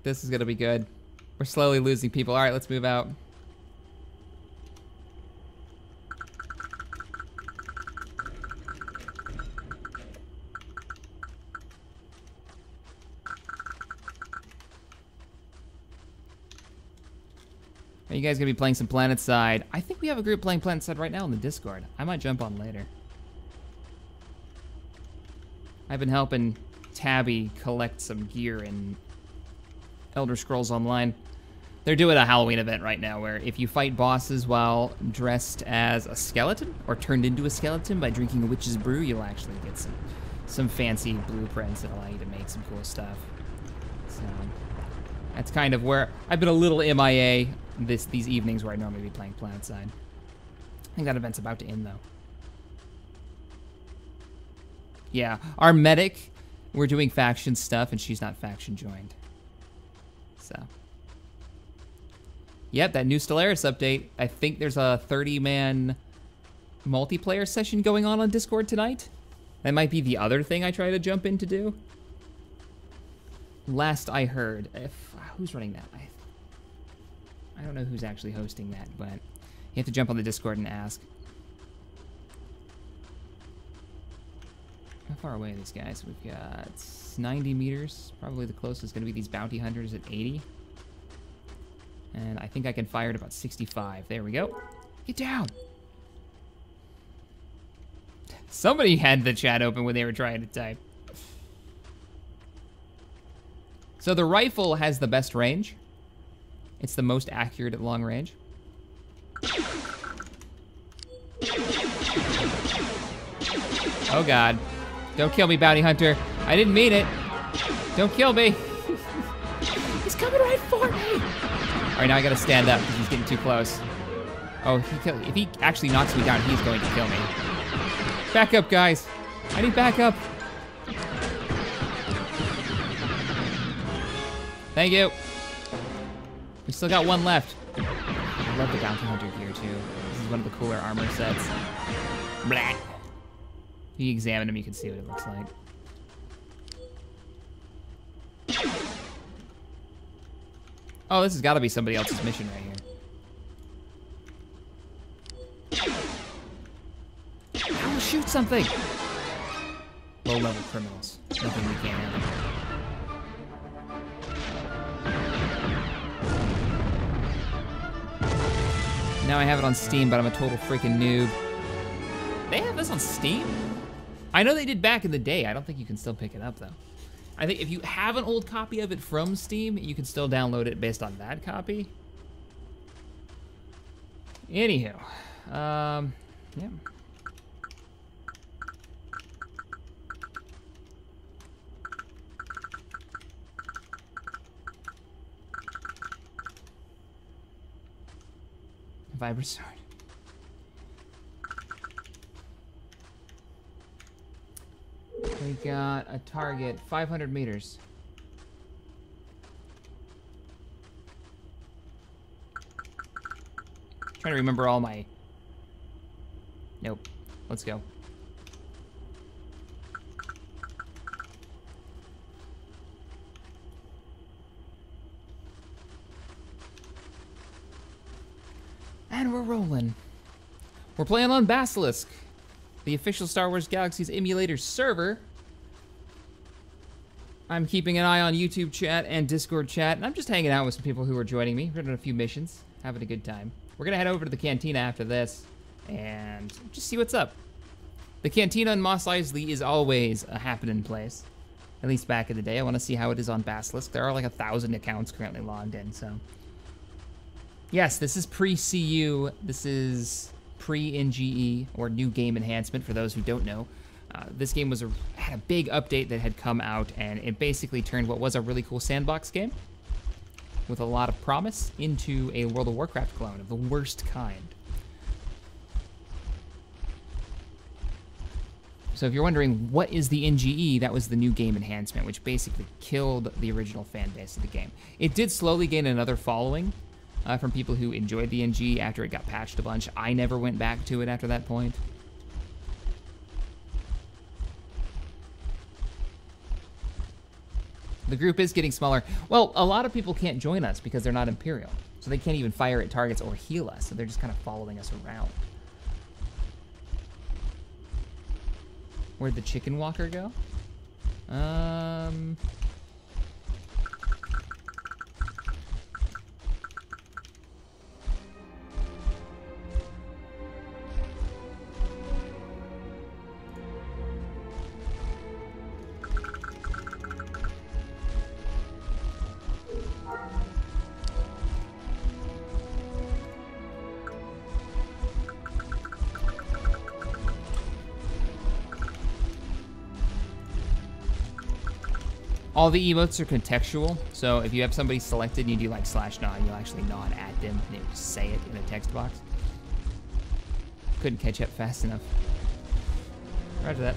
This is gonna be good. We're slowly losing people. All right, let's move out. Are you guys gonna be playing some PlanetSide? I think we have a group playing PlanetSide right now on the Discord. I might jump on later. I've been helping Tabby collect some gear in Elder Scrolls Online. They're doing a Halloween event right now where if you fight bosses while dressed as a skeleton or turned into a skeleton by drinking a witch's brew, you'll actually get some some fancy blueprints that allow you to make some cool stuff. So that's kind of where I've been a little M I A this these evenings where I normally be playing PlanetSide. I think that event's about to end though. Yeah, our medic, we're doing faction stuff and she's not faction joined. So. Yep, that new Stellaris update. I think there's a thirty man multiplayer session going on on Discord tonight. That might be the other thing I try to jump in to do. Last I heard, if who's running that? I, I don't know who's actually hosting that, but you have to jump on the Discord and ask. How far away are these guys? We've got ninety meters. Probably the closest is going to be these bounty hunters at eighty. And I think I can fire at about sixty-five. There we go. Get down. Somebody had the chat open when they were trying to type. So the rifle has the best range. It's the most accurate at long range. Oh God. Don't kill me, bounty hunter. I didn't mean it. Don't kill me. He's coming right for me. All right, now I gotta stand up because he's getting too close. Oh, he kill if he actually knocks me down, he's going to kill me. Back up, guys. I need backup. Thank you. We still got one left. I love the bounty hunter gear too. This is one of the cooler armor sets. Blah. If you examine him, you can see what it looks like. Oh, this has got to be somebody else's mission right here. I will shoot something. Low-level criminals. Nothing we can't handle. Now I have it on Steam, but I'm a total freaking noob. They have this on Steam? I know they did back in the day. I don't think you can still pick it up though. I think if you have an old copy of it from Steam, you can still download it based on that copy. Anywho, um, yeah. Viber sword. We got a target, five hundred meters. I'm trying to remember all my. Nope. Let's go. And we're rolling. We're playing on Basilisk, the official Star Wars Galaxy's emulator server. I'm keeping an eye on YouTube chat and Discord chat, and I'm just hanging out with some people who are joining me. We're doing a few missions, having a good time. We're gonna head over to the cantina after this and just see what's up. The cantina in Mos Eisley is always a happening place, at least back in the day. I wanna see how it is on Basilisk. There are like a thousand accounts currently logged in, so. Yes, this is pre-C U, this is pre-N G E, or New Game Enhancement, for those who don't know. Uh, this game was a, had a big update that had come out, and it basically turned what was a really cool sandbox game with a lot of promise into a World of Warcraft clone of the worst kind. So if you're wondering, what is the N G E? That was the New Game Enhancement, which basically killed the original fan base of the game. It did slowly gain another following, Uh, from people who enjoyed the N G after it got patched a bunch. I never went back to it after that point. The group is getting smaller. Well, a lot of people can't join us because they're not Imperial, so they can't even fire at targets or heal us, so they're just kind of following us around. Where'd the chicken walker go? Um... All the emotes are contextual, so if you have somebody selected and you do like slash nod, you'll actually nod at them and it'll say it in a text box. Couldn't catch up fast enough. Roger that.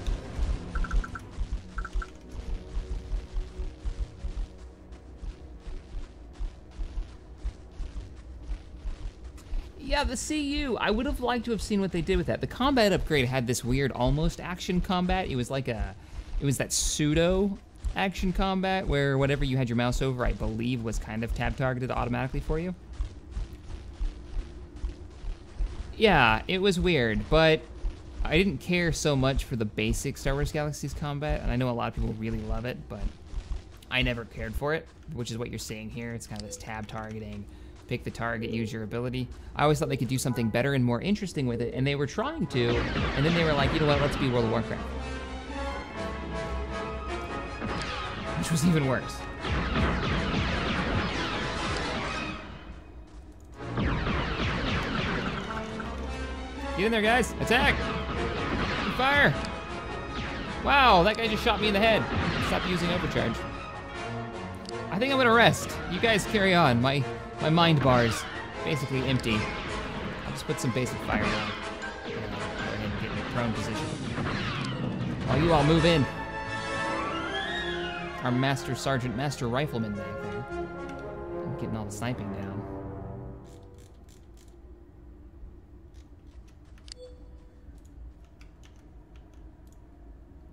Yeah, the C U, I would have liked to have seen what they did with that. The combat upgrade had this weird almost action combat. It was like a, it was that pseudo action combat where whatever you had your mouse over, I believe, was kind of tab targeted automatically for you. Yeah, it was weird, but I didn't care so much for the basic Star Wars Galaxy's combat, and I know a lot of people really love it, but I never cared for it, which is what you're seeing here. It's kind of this tab targeting, pick the target, use your ability. I always thought they could do something better and more interesting with it, and they were trying to, and then they were like, you know what, let's be World of Warcraft. Which was even worse. Get in there, guys, attack! Fire! Wow, that guy just shot me in the head. Stop using overcharge. I think I'm gonna rest. You guys carry on. My my mind bar's basically empty. I'll just put some basic fire down. Go ahead and get in a prone position. While you all move in. Our Master Sergeant, Master Rifleman back there. I'm getting all the sniping down.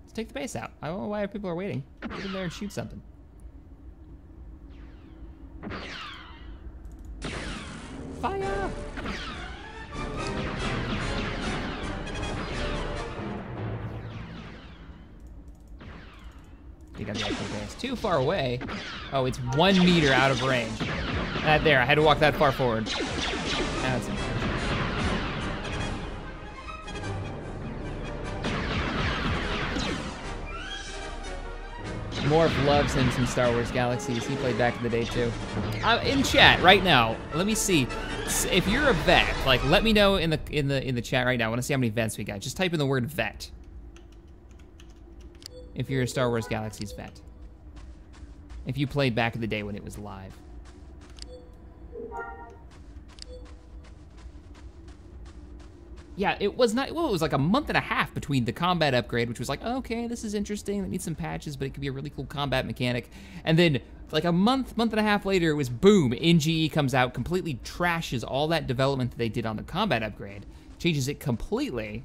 Let's take the base out. I don't know why people are waiting. Get in there and shoot something. Fire! They got the actual base. Too far away. Oh, it's one meter out of range. That there, I had to walk that far forward. That's it. Morph loves him some Star Wars Galaxies. He played back in the day too. Uh, in chat right now, let me see. If you're a vet, like, let me know in the in the in the chat right now. I want to see how many vets we got. Just type in the word vet. If you're a Star Wars Galaxies vet. If you played back in the day when it was live. Yeah, it was not, well, it was like a month and a half between the combat upgrade, which was like, okay, this is interesting, it needs some patches, but it could be a really cool combat mechanic. And then, like a month, month and a half later, it was boom, N G E comes out, completely trashes all that development that they did on the combat upgrade, changes it completely.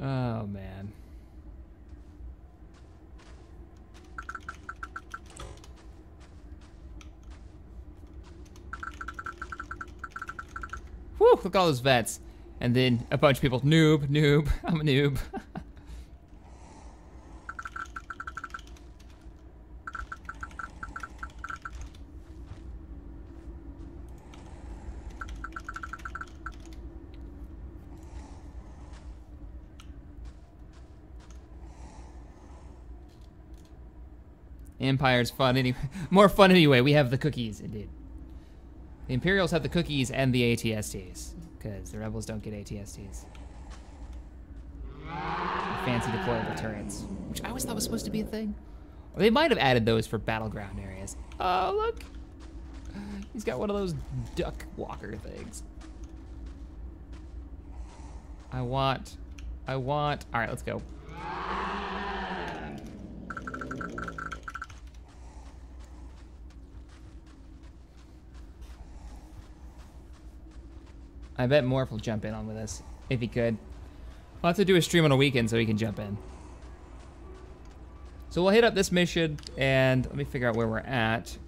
Oh, man. Whew, look at all those vets. And then a bunch of people, noob, noob, I'm a noob. Empire's fun anyway. More fun anyway. We have the cookies, indeed. The Imperials have the cookies and the A T S Ts, because the Rebels don't get A T S Ts. The fancy deployable turrets, which I always thought was supposed to be a thing. Or they might have added those for battleground areas. Oh, look! He's got one of those duck walker things. I want, I want. All right, let's go. I bet Morph will jump in on with us, if he could. We'll have to do a stream on a weekend so he can jump in. So we'll hit up this mission, and let me figure out where we're at.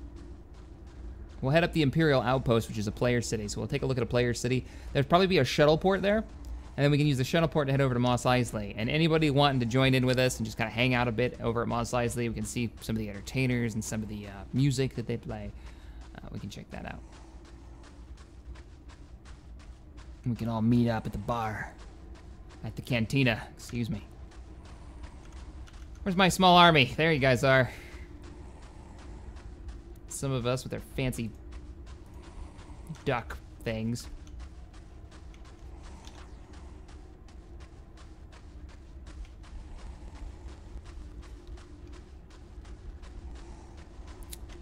We'll head up the Imperial Outpost, which is a player city, so we'll take a look at a player city. There'll probably be a shuttle port there, and then we can use the shuttle port to head over to Mos Eisley. And anybody wanting to join in with us and just kind of hang out a bit over at Mos Eisley, we can see some of the entertainers and some of the uh, music that they play. Uh, we can check that out. We can all meet up at the bar. At the cantina, excuse me. Where's my small army? There you guys are. Some of us with their fancy duck things.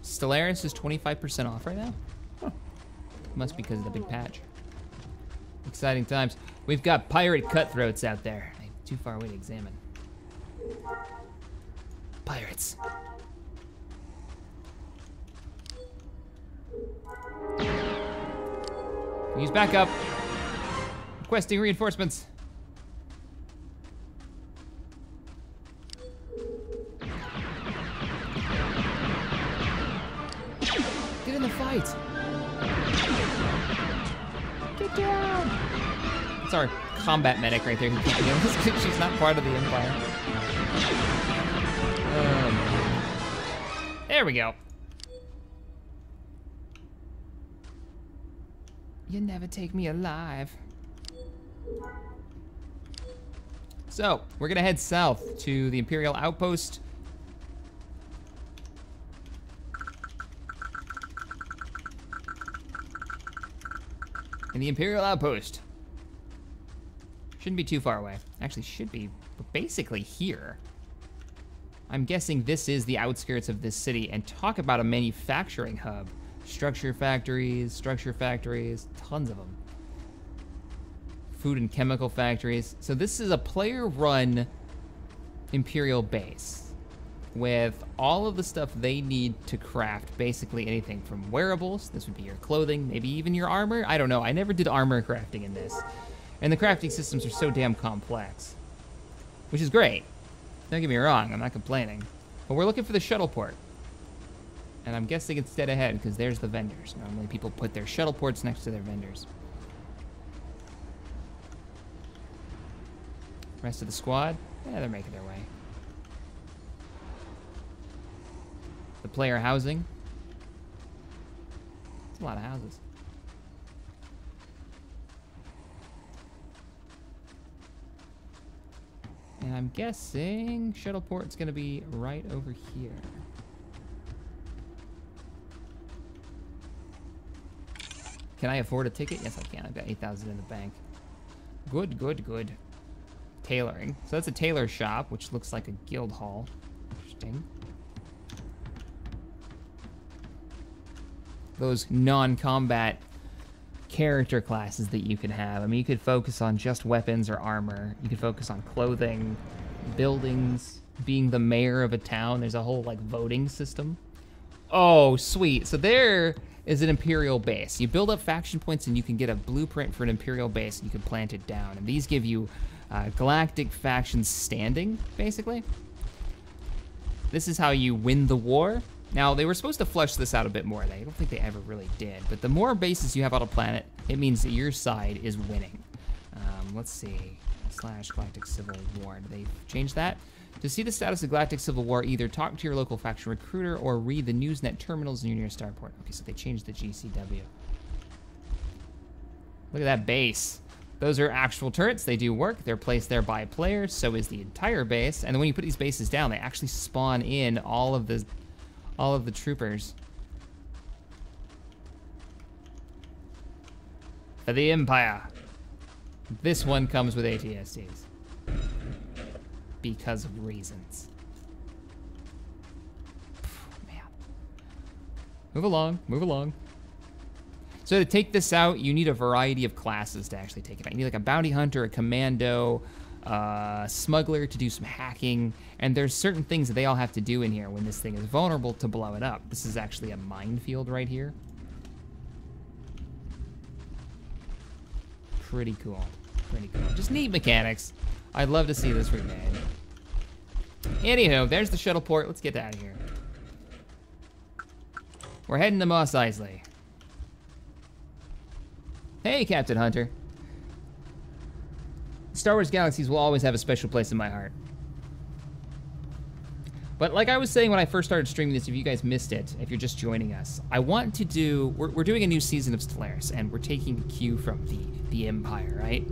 Stellaris is twenty-five percent off right now? Huh. Must be because of the big patch. Exciting times. We've got pirate cutthroats out there. I'm too far away to examine. Pirates. Use backup. Requesting reinforcements. Get in the fight. Get down! It's our combat medic right there who keeps doing this because she's not part of the Empire. Um, there we go. You'll never take me alive. So, we're gonna head south to the Imperial Outpost. And the Imperial Outpost shouldn't be too far away. Actually, should be basically here. I'm guessing this is the outskirts of this city, and talk about a manufacturing hub. Structure factories, structure factories, tons of them. Food and chemical factories. So this is a player-run Imperial base with all of the stuff they need to craft basically anything from wearables. This would be your clothing, maybe even your armor. I don't know. I never did armor crafting in this. And the crafting systems are so damn complex, which is great. Don't get me wrong. I'm not complaining. But we're looking for the shuttle port. And I'm guessing it's dead ahead because there's the vendors. Normally people put their shuttle ports next to their vendors. Rest of the squad, yeah, they're making their way. The player housing. It's a lot of houses. And I'm guessing shuttleport's gonna be right over here. Can I afford a ticket? Yes, I can. I've got eight thousand in the bank. Good, good, good. Tailoring. So that's a tailor shop, which looks like a guild hall. Interesting. Those non-combat character classes that you could have. I mean, you could focus on just weapons or armor. You could focus on clothing, buildings, being the mayor of a town. There's a whole, like, voting system. Oh, sweet. So there is an Imperial base. You build up faction points and you can get a blueprint for an Imperial base and you can plant it down. And these give you uh, galactic factions standing, basically. This is how you win the war. Now, they were supposed to flush this out a bit more. I don't think they ever really did. But the more bases you have on a planet, it means that your side is winning. Um, let's see. Slash Galactic Civil War. They've changed that. To see the status of Galactic Civil War, either talk to your local faction recruiter or read the Newsnet terminals in your nearest starport. Okay, so they changed the G C W. Look at that base. Those are actual turrets. They do work. They're placed there by players. So is the entire base. And then when you put these bases down, they actually spawn in all of the, all of the troopers. For the Empire. This one comes with A T S Ts. Because of reasons. Man. Move along, move along. So to take this out, you need a variety of classes to actually take it out. You need like a bounty hunter, a commando, a smuggler to do some hacking, and there's certain things that they all have to do in here when this thing is vulnerable to blow it up. This is actually a minefield right here. Pretty cool, pretty cool. Just neat mechanics. I'd love to see this remade. Anywho, there's the shuttle port. Let's get out of here. We're heading to Mos Eisley. Hey, Captain Hunter. Star Wars Galaxies will always have a special place in my heart. But like I was saying when I first started streaming this, if you guys missed it, if you're just joining us, I want to do, we're, we're doing a new season of Stellaris, and we're taking cue from the, the Empire, right?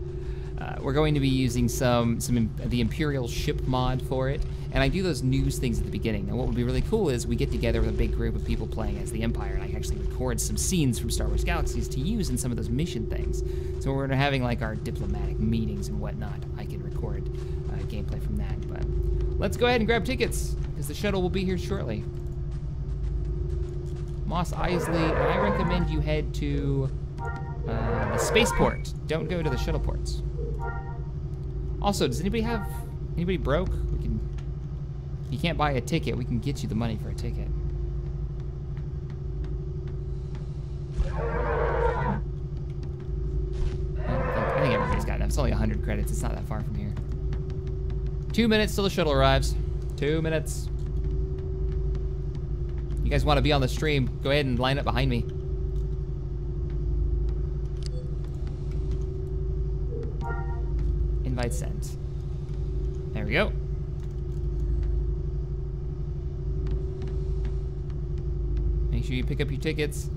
Uh, we're going to be using some some um, the Imperial ship mod for it, and I do those news things at the beginning. Now, what would be really cool is we get together with a big group of people playing as the Empire, and I actually record some scenes from Star Wars Galaxies to use in some of those mission things. So when we're having like our diplomatic meetings and whatnot, I can record uh, gameplay from that. But let's go ahead and grab tickets because the shuttle will be here shortly. Mos Eisley, and I recommend you head to uh, the spaceport. Don't go to the shuttle ports. Also, does anybody have, anybody broke? We can, if you can't buy a ticket, we can get you the money for a ticket. I, don't think, I think everybody's got enough. It's only one hundred credits. It's not that far from here. Two minutes till the shuttle arrives. Two minutes. You guys want to be on the stream? Go ahead and line up behind me. sent. There we go. Make sure you pick up your tickets.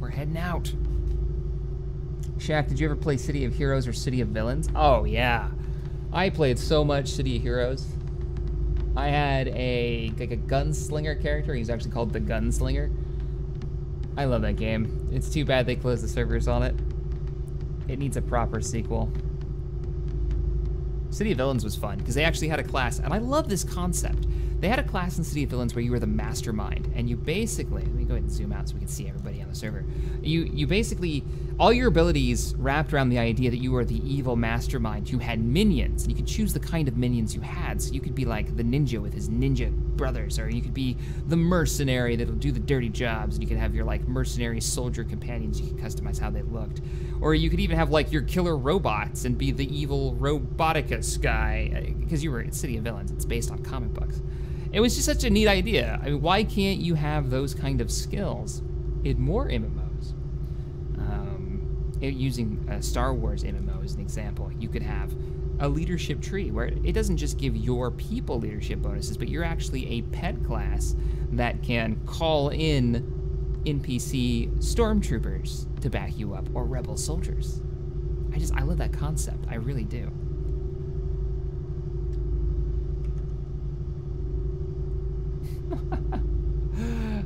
We're heading out. Shaq, did you ever play City of Heroes or City of Villains? Oh, yeah. I played so much City of Heroes. I had a like a gunslinger character. He was actually called the Gunslinger. I love that game. It's too bad they closed the servers on it. It needs a proper sequel. City of Villains was fun because they actually had a class, and I love this concept. They had a class in City of Villains where you were the mastermind, and you basically, let me go ahead and zoom out so we can see everybody on the server. You you basically, all your abilities wrapped around the idea that you were the evil mastermind. You had minions, and you could choose the kind of minions you had, so you could be like the ninja with his ninja brothers, or you could be the mercenary that'll do the dirty jobs, and you could have your like mercenary soldier companions. You could customize how they looked. Or you could even have like your killer robots and be the evil Roboticus guy, because you were in City of Villains. It's based on comic books. It was just such a neat idea. I mean, why can't you have those kind of skills in more M M Os? Um, it, using a Star Wars M M O as an example, you could have a leadership tree where it doesn't just give your people leadership bonuses, but you're actually a pet class that can call in N P C stormtroopers to back you up, or rebel soldiers. I just, I love that concept. I really do.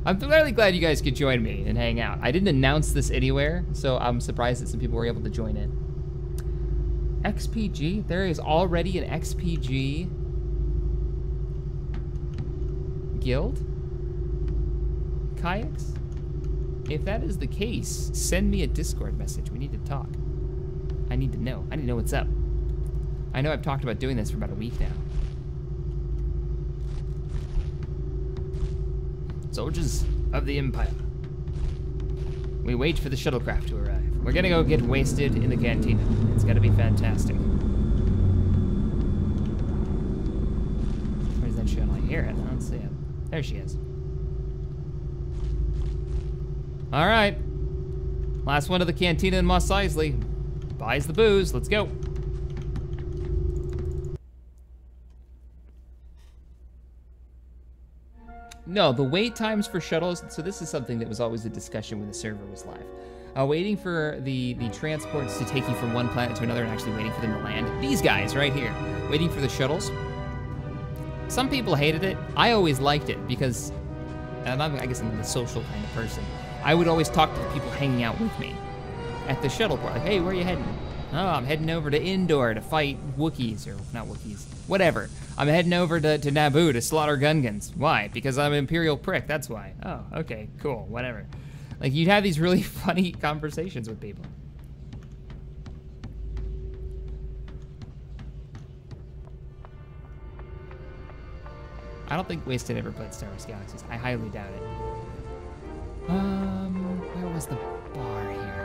I'm really glad you guys could join me and hang out. I didn't announce this anywhere, so I'm surprised that some people were able to join in. X P G? There is already an X P G guild? Kayaks? If that is the case, send me a Discord message. We need to talk. I need to know. I need to know what's up. I know I've talked about doing this for about a week now. Soldiers of the Empire, we wait for the shuttlecraft to arrive. We're gonna go get wasted in the cantina. It's gonna be fantastic. Where's that shuttle? I hear it. I don't see it. There she is. All right. Last one to the cantina in Mos Eisley. Buys the booze. Let's go. No, the wait times for shuttles, so this is something that was always a discussion when the server was live. Uh, waiting for the, the transports to take you from one planet to another and actually waiting for them to land. These guys right here, waiting for the shuttles. Some people hated it. I always liked it because, and I'm, I guess I'm the social kind of person. I would always talk to the people hanging out with me at the shuttle port. Like, hey, where are you heading? Oh, I'm heading over to Endor to fight Wookiees, or not Wookiees, whatever. I'm heading over to, to Naboo to slaughter Gungans. Why? Because I'm an Imperial prick, that's why. Oh, okay, cool, whatever. Like, you'd have these really funny conversations with people. I don't think Wasted ever played Star Wars Galaxies. I highly doubt it. Um, where was the bar here?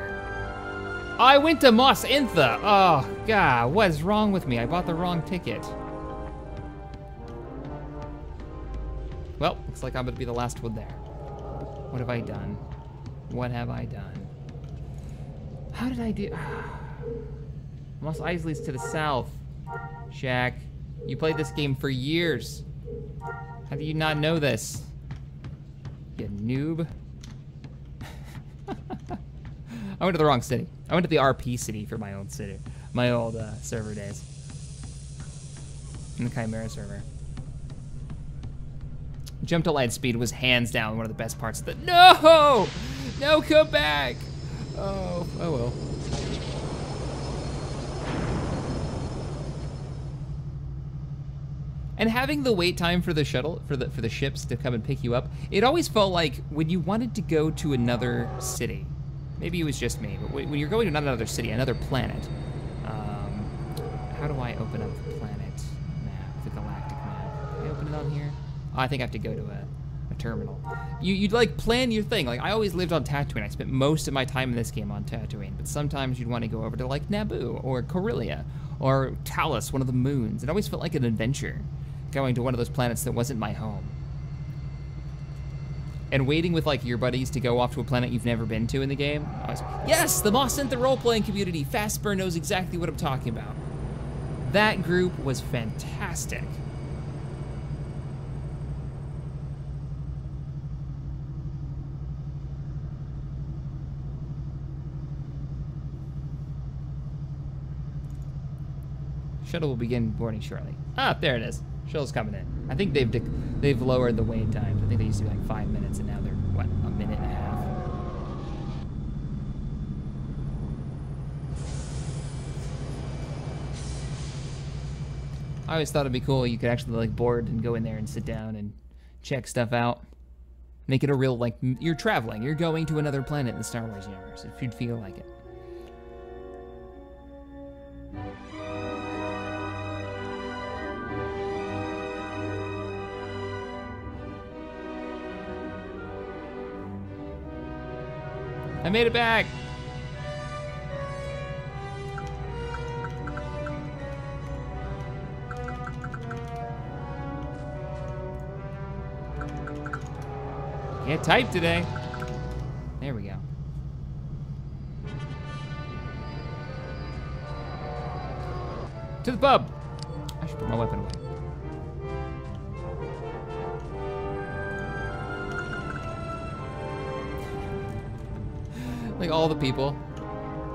I went to Mos Intha. Oh, God, what is wrong with me? I bought the wrong ticket. Well, looks like I'm gonna be the last one there. What have I done? What have I done? How did I do? Mos Eisley's to the south. Shaq, you played this game for years. How do you not know this? You noob. I went to the wrong city. I went to the R P city for my old city, my old uh, server days. In the Chimera server. Jump to light speed was hands down one of the best parts of the, no! No, come back! Oh, oh well. And having the wait time for the shuttle, for the, for the ships to come and pick you up, it always felt like when you wanted to go to another city, maybe it was just me, but when you're going to not another city, another planet, um, how do I open up the planet map, the galactic map? Can I open it on here? Oh, I think I have to go to a, a terminal. You, you'd like plan your thing. Like I always lived on Tatooine. I spent most of my time in this game on Tatooine, but sometimes you'd want to go over to like Naboo or Corellia or Talos, one of the moons. It always felt like an adventure going to one of those planets that wasn't my home. And waiting with like your buddies to go off to a planet you've never been to in the game. I was, yes, the Mos Intha role-playing community. Fastburn knows exactly what I'm talking about. That group was fantastic. Shuttle will begin boarding shortly. Ah, there it is. Shuttle's coming in. I think they've they've lowered the wait times. I think they used to be like five minutes, and now they're, what, a minute and a half. I always thought it'd be cool. You could actually like board and go in there and sit down and check stuff out. Make it a real, like, you're traveling. You're going to another planet in the Star Wars universe, if you'd feel like it. I made it back. Can't type today. There we go. To the pub. I should put my weapon away. Like all the people.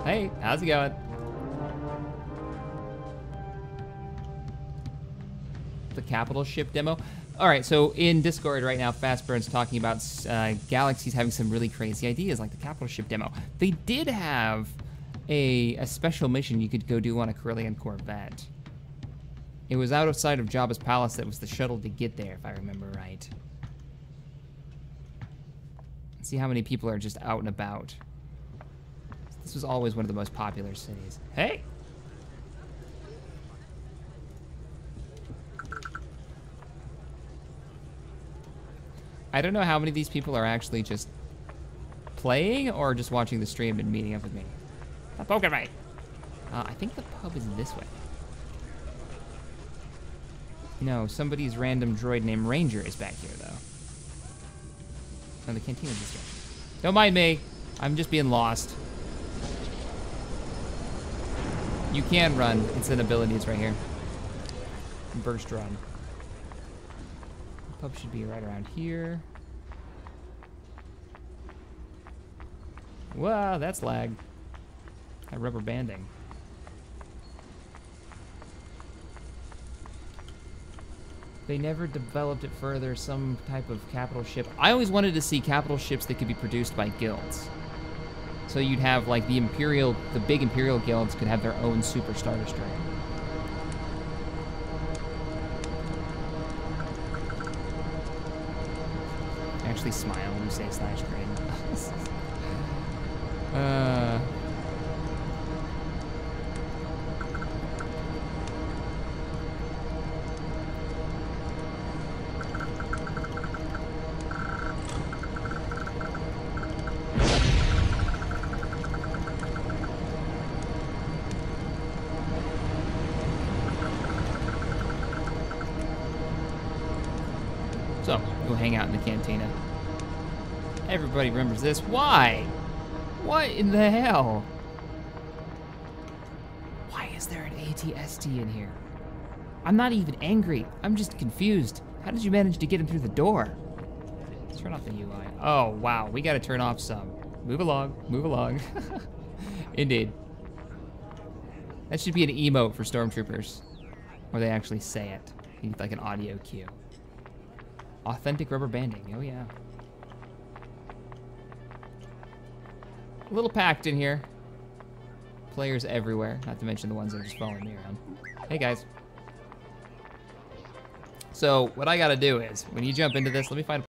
Hey, how's it going? The capital ship demo. All right, so in Discord right now, Fastburn's talking about uh, Galaxy's having some really crazy ideas, like the capital ship demo. They did have a, a special mission you could go do on a Corellian Corvette. It was outside of Jabba's palace. That was the shuttle to get there, if I remember right. Let's see how many people are just out and about. This was always one of the most popular cities. Hey! I don't know how many of these people are actually just playing or just watching the stream and meeting up with me. Stop poking me! Uh, I think the pub is this way. No, somebody's random droid named Ranger is back here, though. No, the canteen is this way. Don't mind me. I'm just being lost. You can run. It's an ability. It's right here. Burst run. Pub should be right around here. Wow, that's lag. That rubber banding. They never developed it further. Some type of capital ship. I always wanted to see capital ships that could be produced by guilds. So you'd have, like, the Imperial, the big Imperial guilds could have their own Super Star Destroyer. Actually smile when you say slash grade. uh... Hang out in the cantina. Everybody remembers this. Why? What in the hell? Why is there an A T S T in here? I'm not even angry. I'm just confused. How did you manage to get him through the door? Let's turn off the U I. Oh, wow. We gotta turn off some. Move along. Move along. Indeed. That should be an emote for stormtroopers. Where they actually say it. You need like an audio cue. Authentic rubber banding, oh yeah. A little packed in here. Players everywhere, not to mention the ones that are just following me around. Hey guys. So what I gotta do is, when you jump into this, let me find a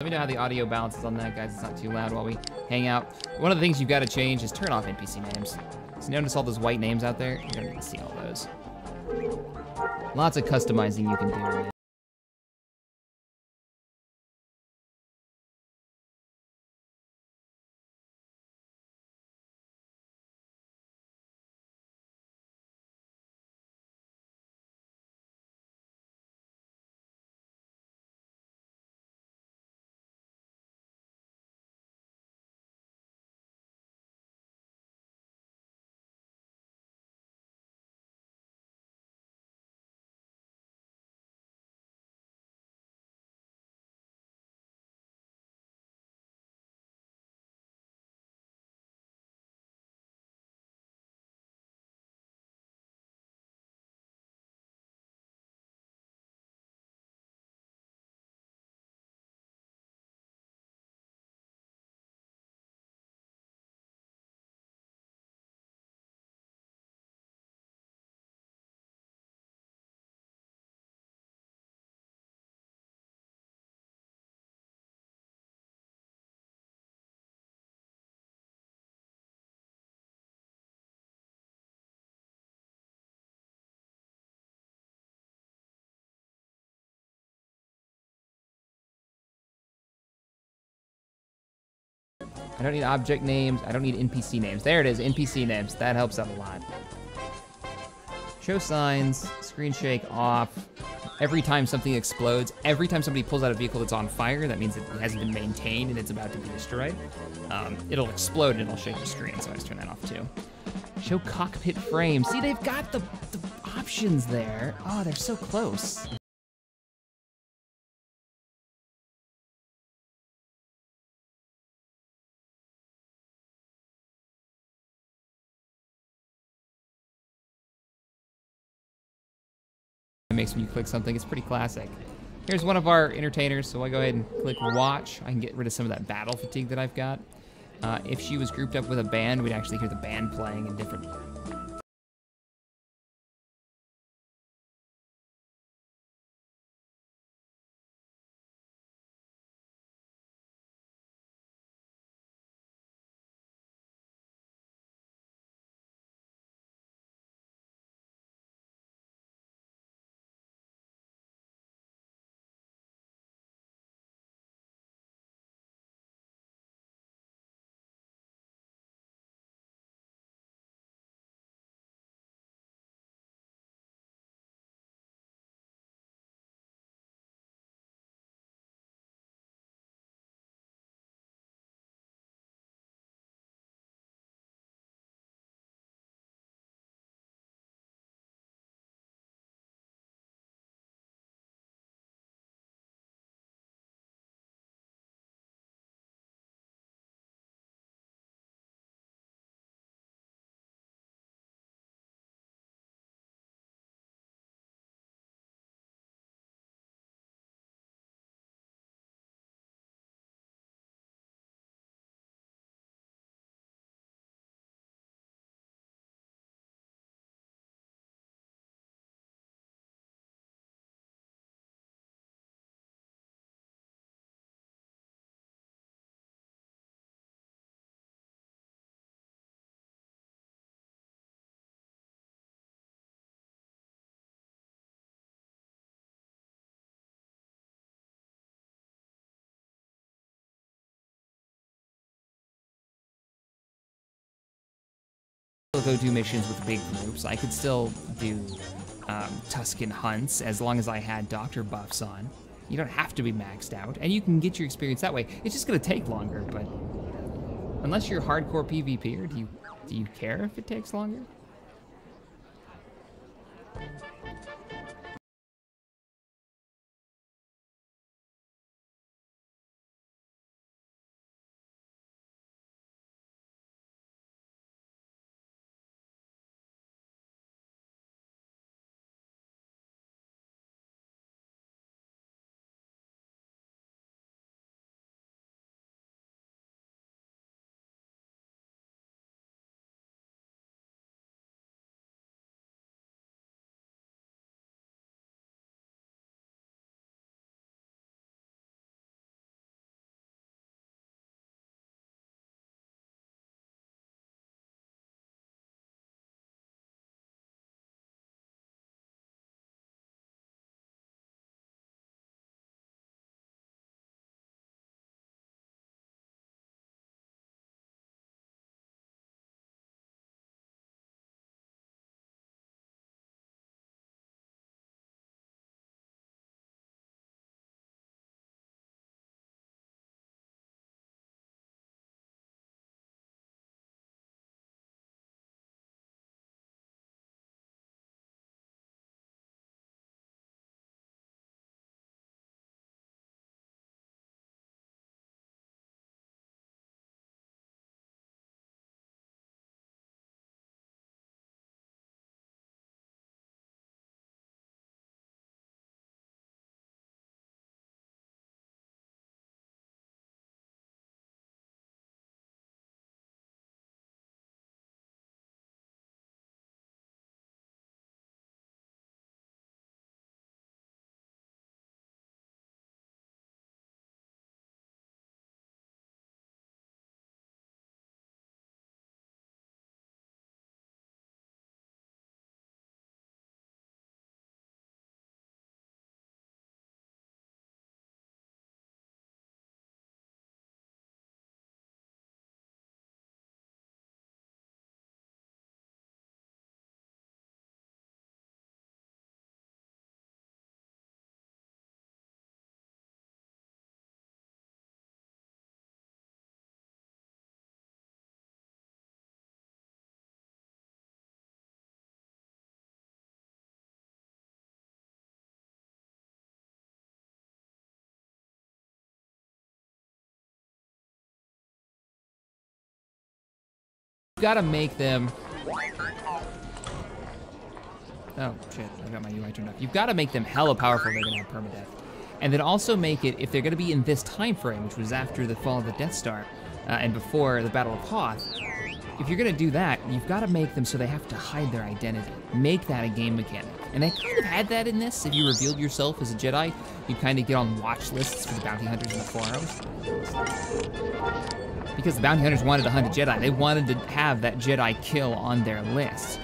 Let me know how the audio balances on that, guys. It's not too loud while we hang out. One of the things you've got to change is turn off N P C names. So notice all those white names out there? You're gonna need to see all those. Lots of customizing you can do with it. I don't need object names. I don't need N P C names. There it is, N P C names. That helps out a lot. Show signs, screen shake off. Every time something explodes, every time somebody pulls out a vehicle that's on fire, that means it hasn't been maintained and it's about to be destroyed. Um, it'll explode and it'll shake the screen, so I just turn that off too. Show cockpit frame. See, they've got the, the options there. Oh, they're so close. Makes when you click something. It's pretty classic. Here's one of our entertainers, so I go ahead and click watch. I can get rid of some of that battle fatigue that I've got. Uh, if she was grouped up with a band, we'd actually hear the band playing in different... Go do missions with big groups. I could still do um, Tuscan hunts as long as I had doctor buffs on. You don't have to be maxed out, and you can get your experience that way. It's just gonna take longer, but unless you're hardcore PvPer, do you do you care if it takes longer? gotta make them. Oh shit, I got my U I turned off. You've gotta make them hella powerful, they're gonna have permadeath. And then also make it, if they're gonna be in this time frame, which was after the fall of the Death Star, uh, and before the Battle of Hoth, if you're gonna do that, you've gotta make them so they have to hide their identity. Make that a game mechanic. And they kind of had that in this. If you revealed yourself as a Jedi, you kind of get on watch lists for the bounty hunters in the forums. Because the bounty hunters wanted to hunt a Jedi. They wanted to have that Jedi kill on their list.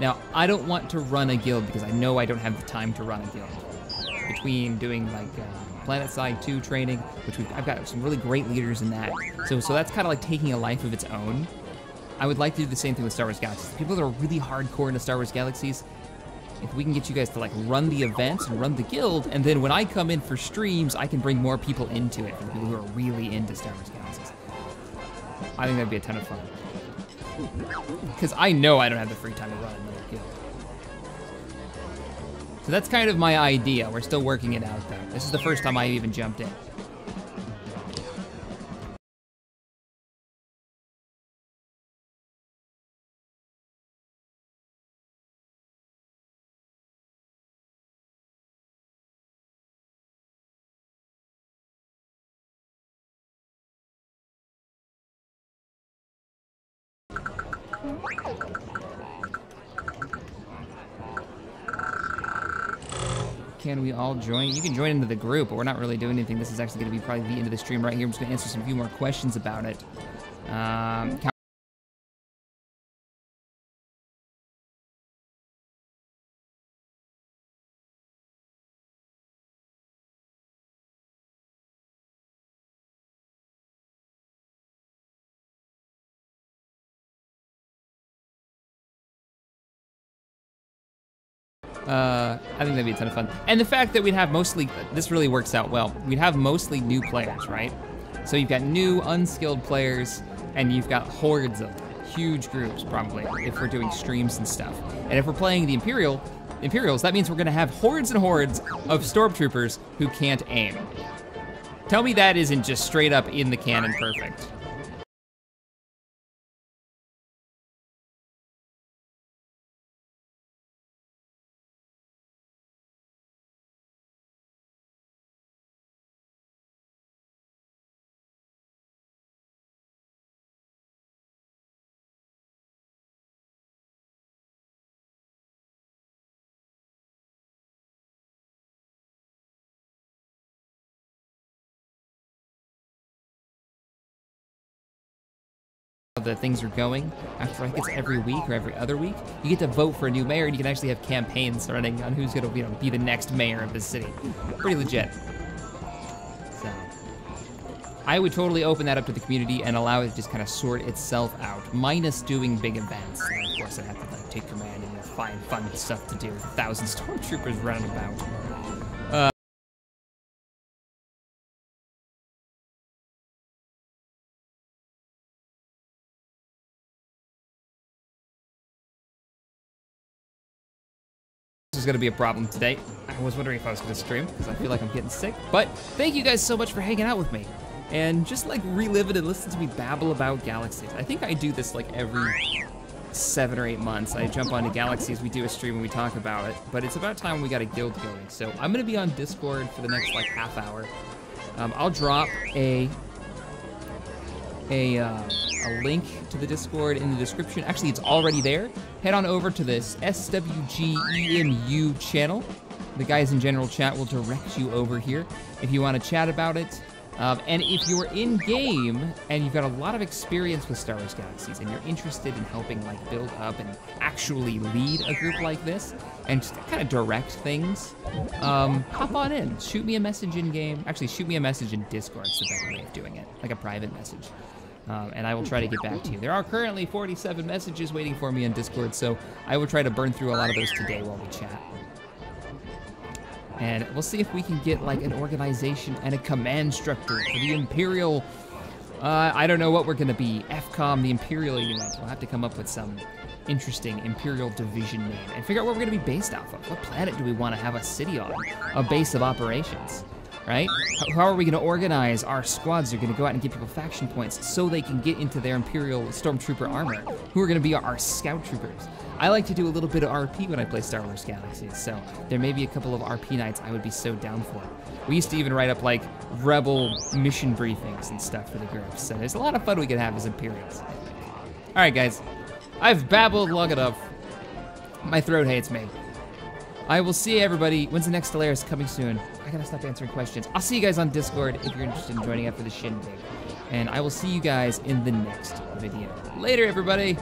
Now, I don't want to run a guild because I know I don't have the time to run a guild. Between doing like uh, Planetside two training, which we've, I've got some really great leaders in that. So, so that's kind of like taking a life of its own. I would like to do the same thing with Star Wars Galaxies. People that are really hardcore into Star Wars Galaxies, if we can get you guys to like run the events and run the guild, and then when I come in for streams, I can bring more people into it, from people who are really into Star Wars Galaxies. I think that'd be a ton of fun. Because I know I don't have the free time to run another guild. So that's kind of my idea. We're still working it out, though. This is the first time I even jumped in. Can we all join? You can join into the group, but we're not really doing anything. This is actually going to be probably the end of the stream right here. I'm just going to answer some few more questions about it. Um, Uh, I think that'd be a ton of fun. And the fact that we'd have mostly, this really works out well, we'd have mostly new players, right? So you've got new, unskilled players, and you've got hordes of them, huge groups, probably, if we're doing streams and stuff. And if we're playing the Imperial, Imperials, that means we're gonna have hordes and hordes of stormtroopers who can't aim. Tell me that isn't just straight up in the canon perfect. The things are going. After I think it's every week or every other week, you get to vote for a new mayor, and you can actually have campaigns running on who's gonna, you know, be the next mayor of the city. Pretty legit. So, I would totally open that up to the community and allow it to just kind of sort itself out, minus doing big events. And of course, I'd have to like take command and find fun stuff to do with a thousand stormtroopers running about. was gonna be a problem today. I was wondering if I was gonna stream, because I feel like I'm getting sick. But thank you guys so much for hanging out with me. And just like relive it and listen to me babble about Galaxies. I think I do this like every seven or eight months. I jump onto Galaxies, we do a stream and we talk about it. But it's about time we got a guild going. So I'm gonna be on Discord for the next like half hour. Um, I'll drop a a, uh, a link to the Discord in the description. Actually, it's already there. Head on over to this S W G E M U channel. The guys in general chat will direct you over here if you want to chat about it. Um, and if you're in game and you've got a lot of experience with Star Wars Galaxies and you're interested in helping like build up and actually lead a group like this and just kind of direct things, um, hop on in, shoot me a message in game. Actually, shoot me a message in Discord is the better way of doing it, like a private message. Um, and I will try to get back to you. There are currently forty-seven messages waiting for me in Discord, so I will try to burn through a lot of those today while we chat. And we'll see if we can get like an organization and a command structure for the Imperial, uh, I don't know what we're gonna be, F COM, the Imperial unit. We'll have to come up with some interesting Imperial division name and figure out what we're gonna be based off of. What planet do we wanna have a city on? A base of operations, right? How are we gonna organize our squads? They're gonna go out and give people faction points so they can get into their Imperial Stormtrooper armor, who are gonna be our scout troopers. I like to do a little bit of R P when I play Star Wars Galaxies, so there may be a couple of R P nights I would be so down for. We used to even write up like Rebel mission briefings and stuff for the group, so there's a lot of fun we could have as Imperials. All right, guys, I've babbled long enough. My throat hates me. I will see everybody. When's the next Stellaris coming soon? I gotta stop answering questions. I'll see you guys on Discord if you're interested in joining up for the shindig, and I will see you guys in the next video. Later, everybody.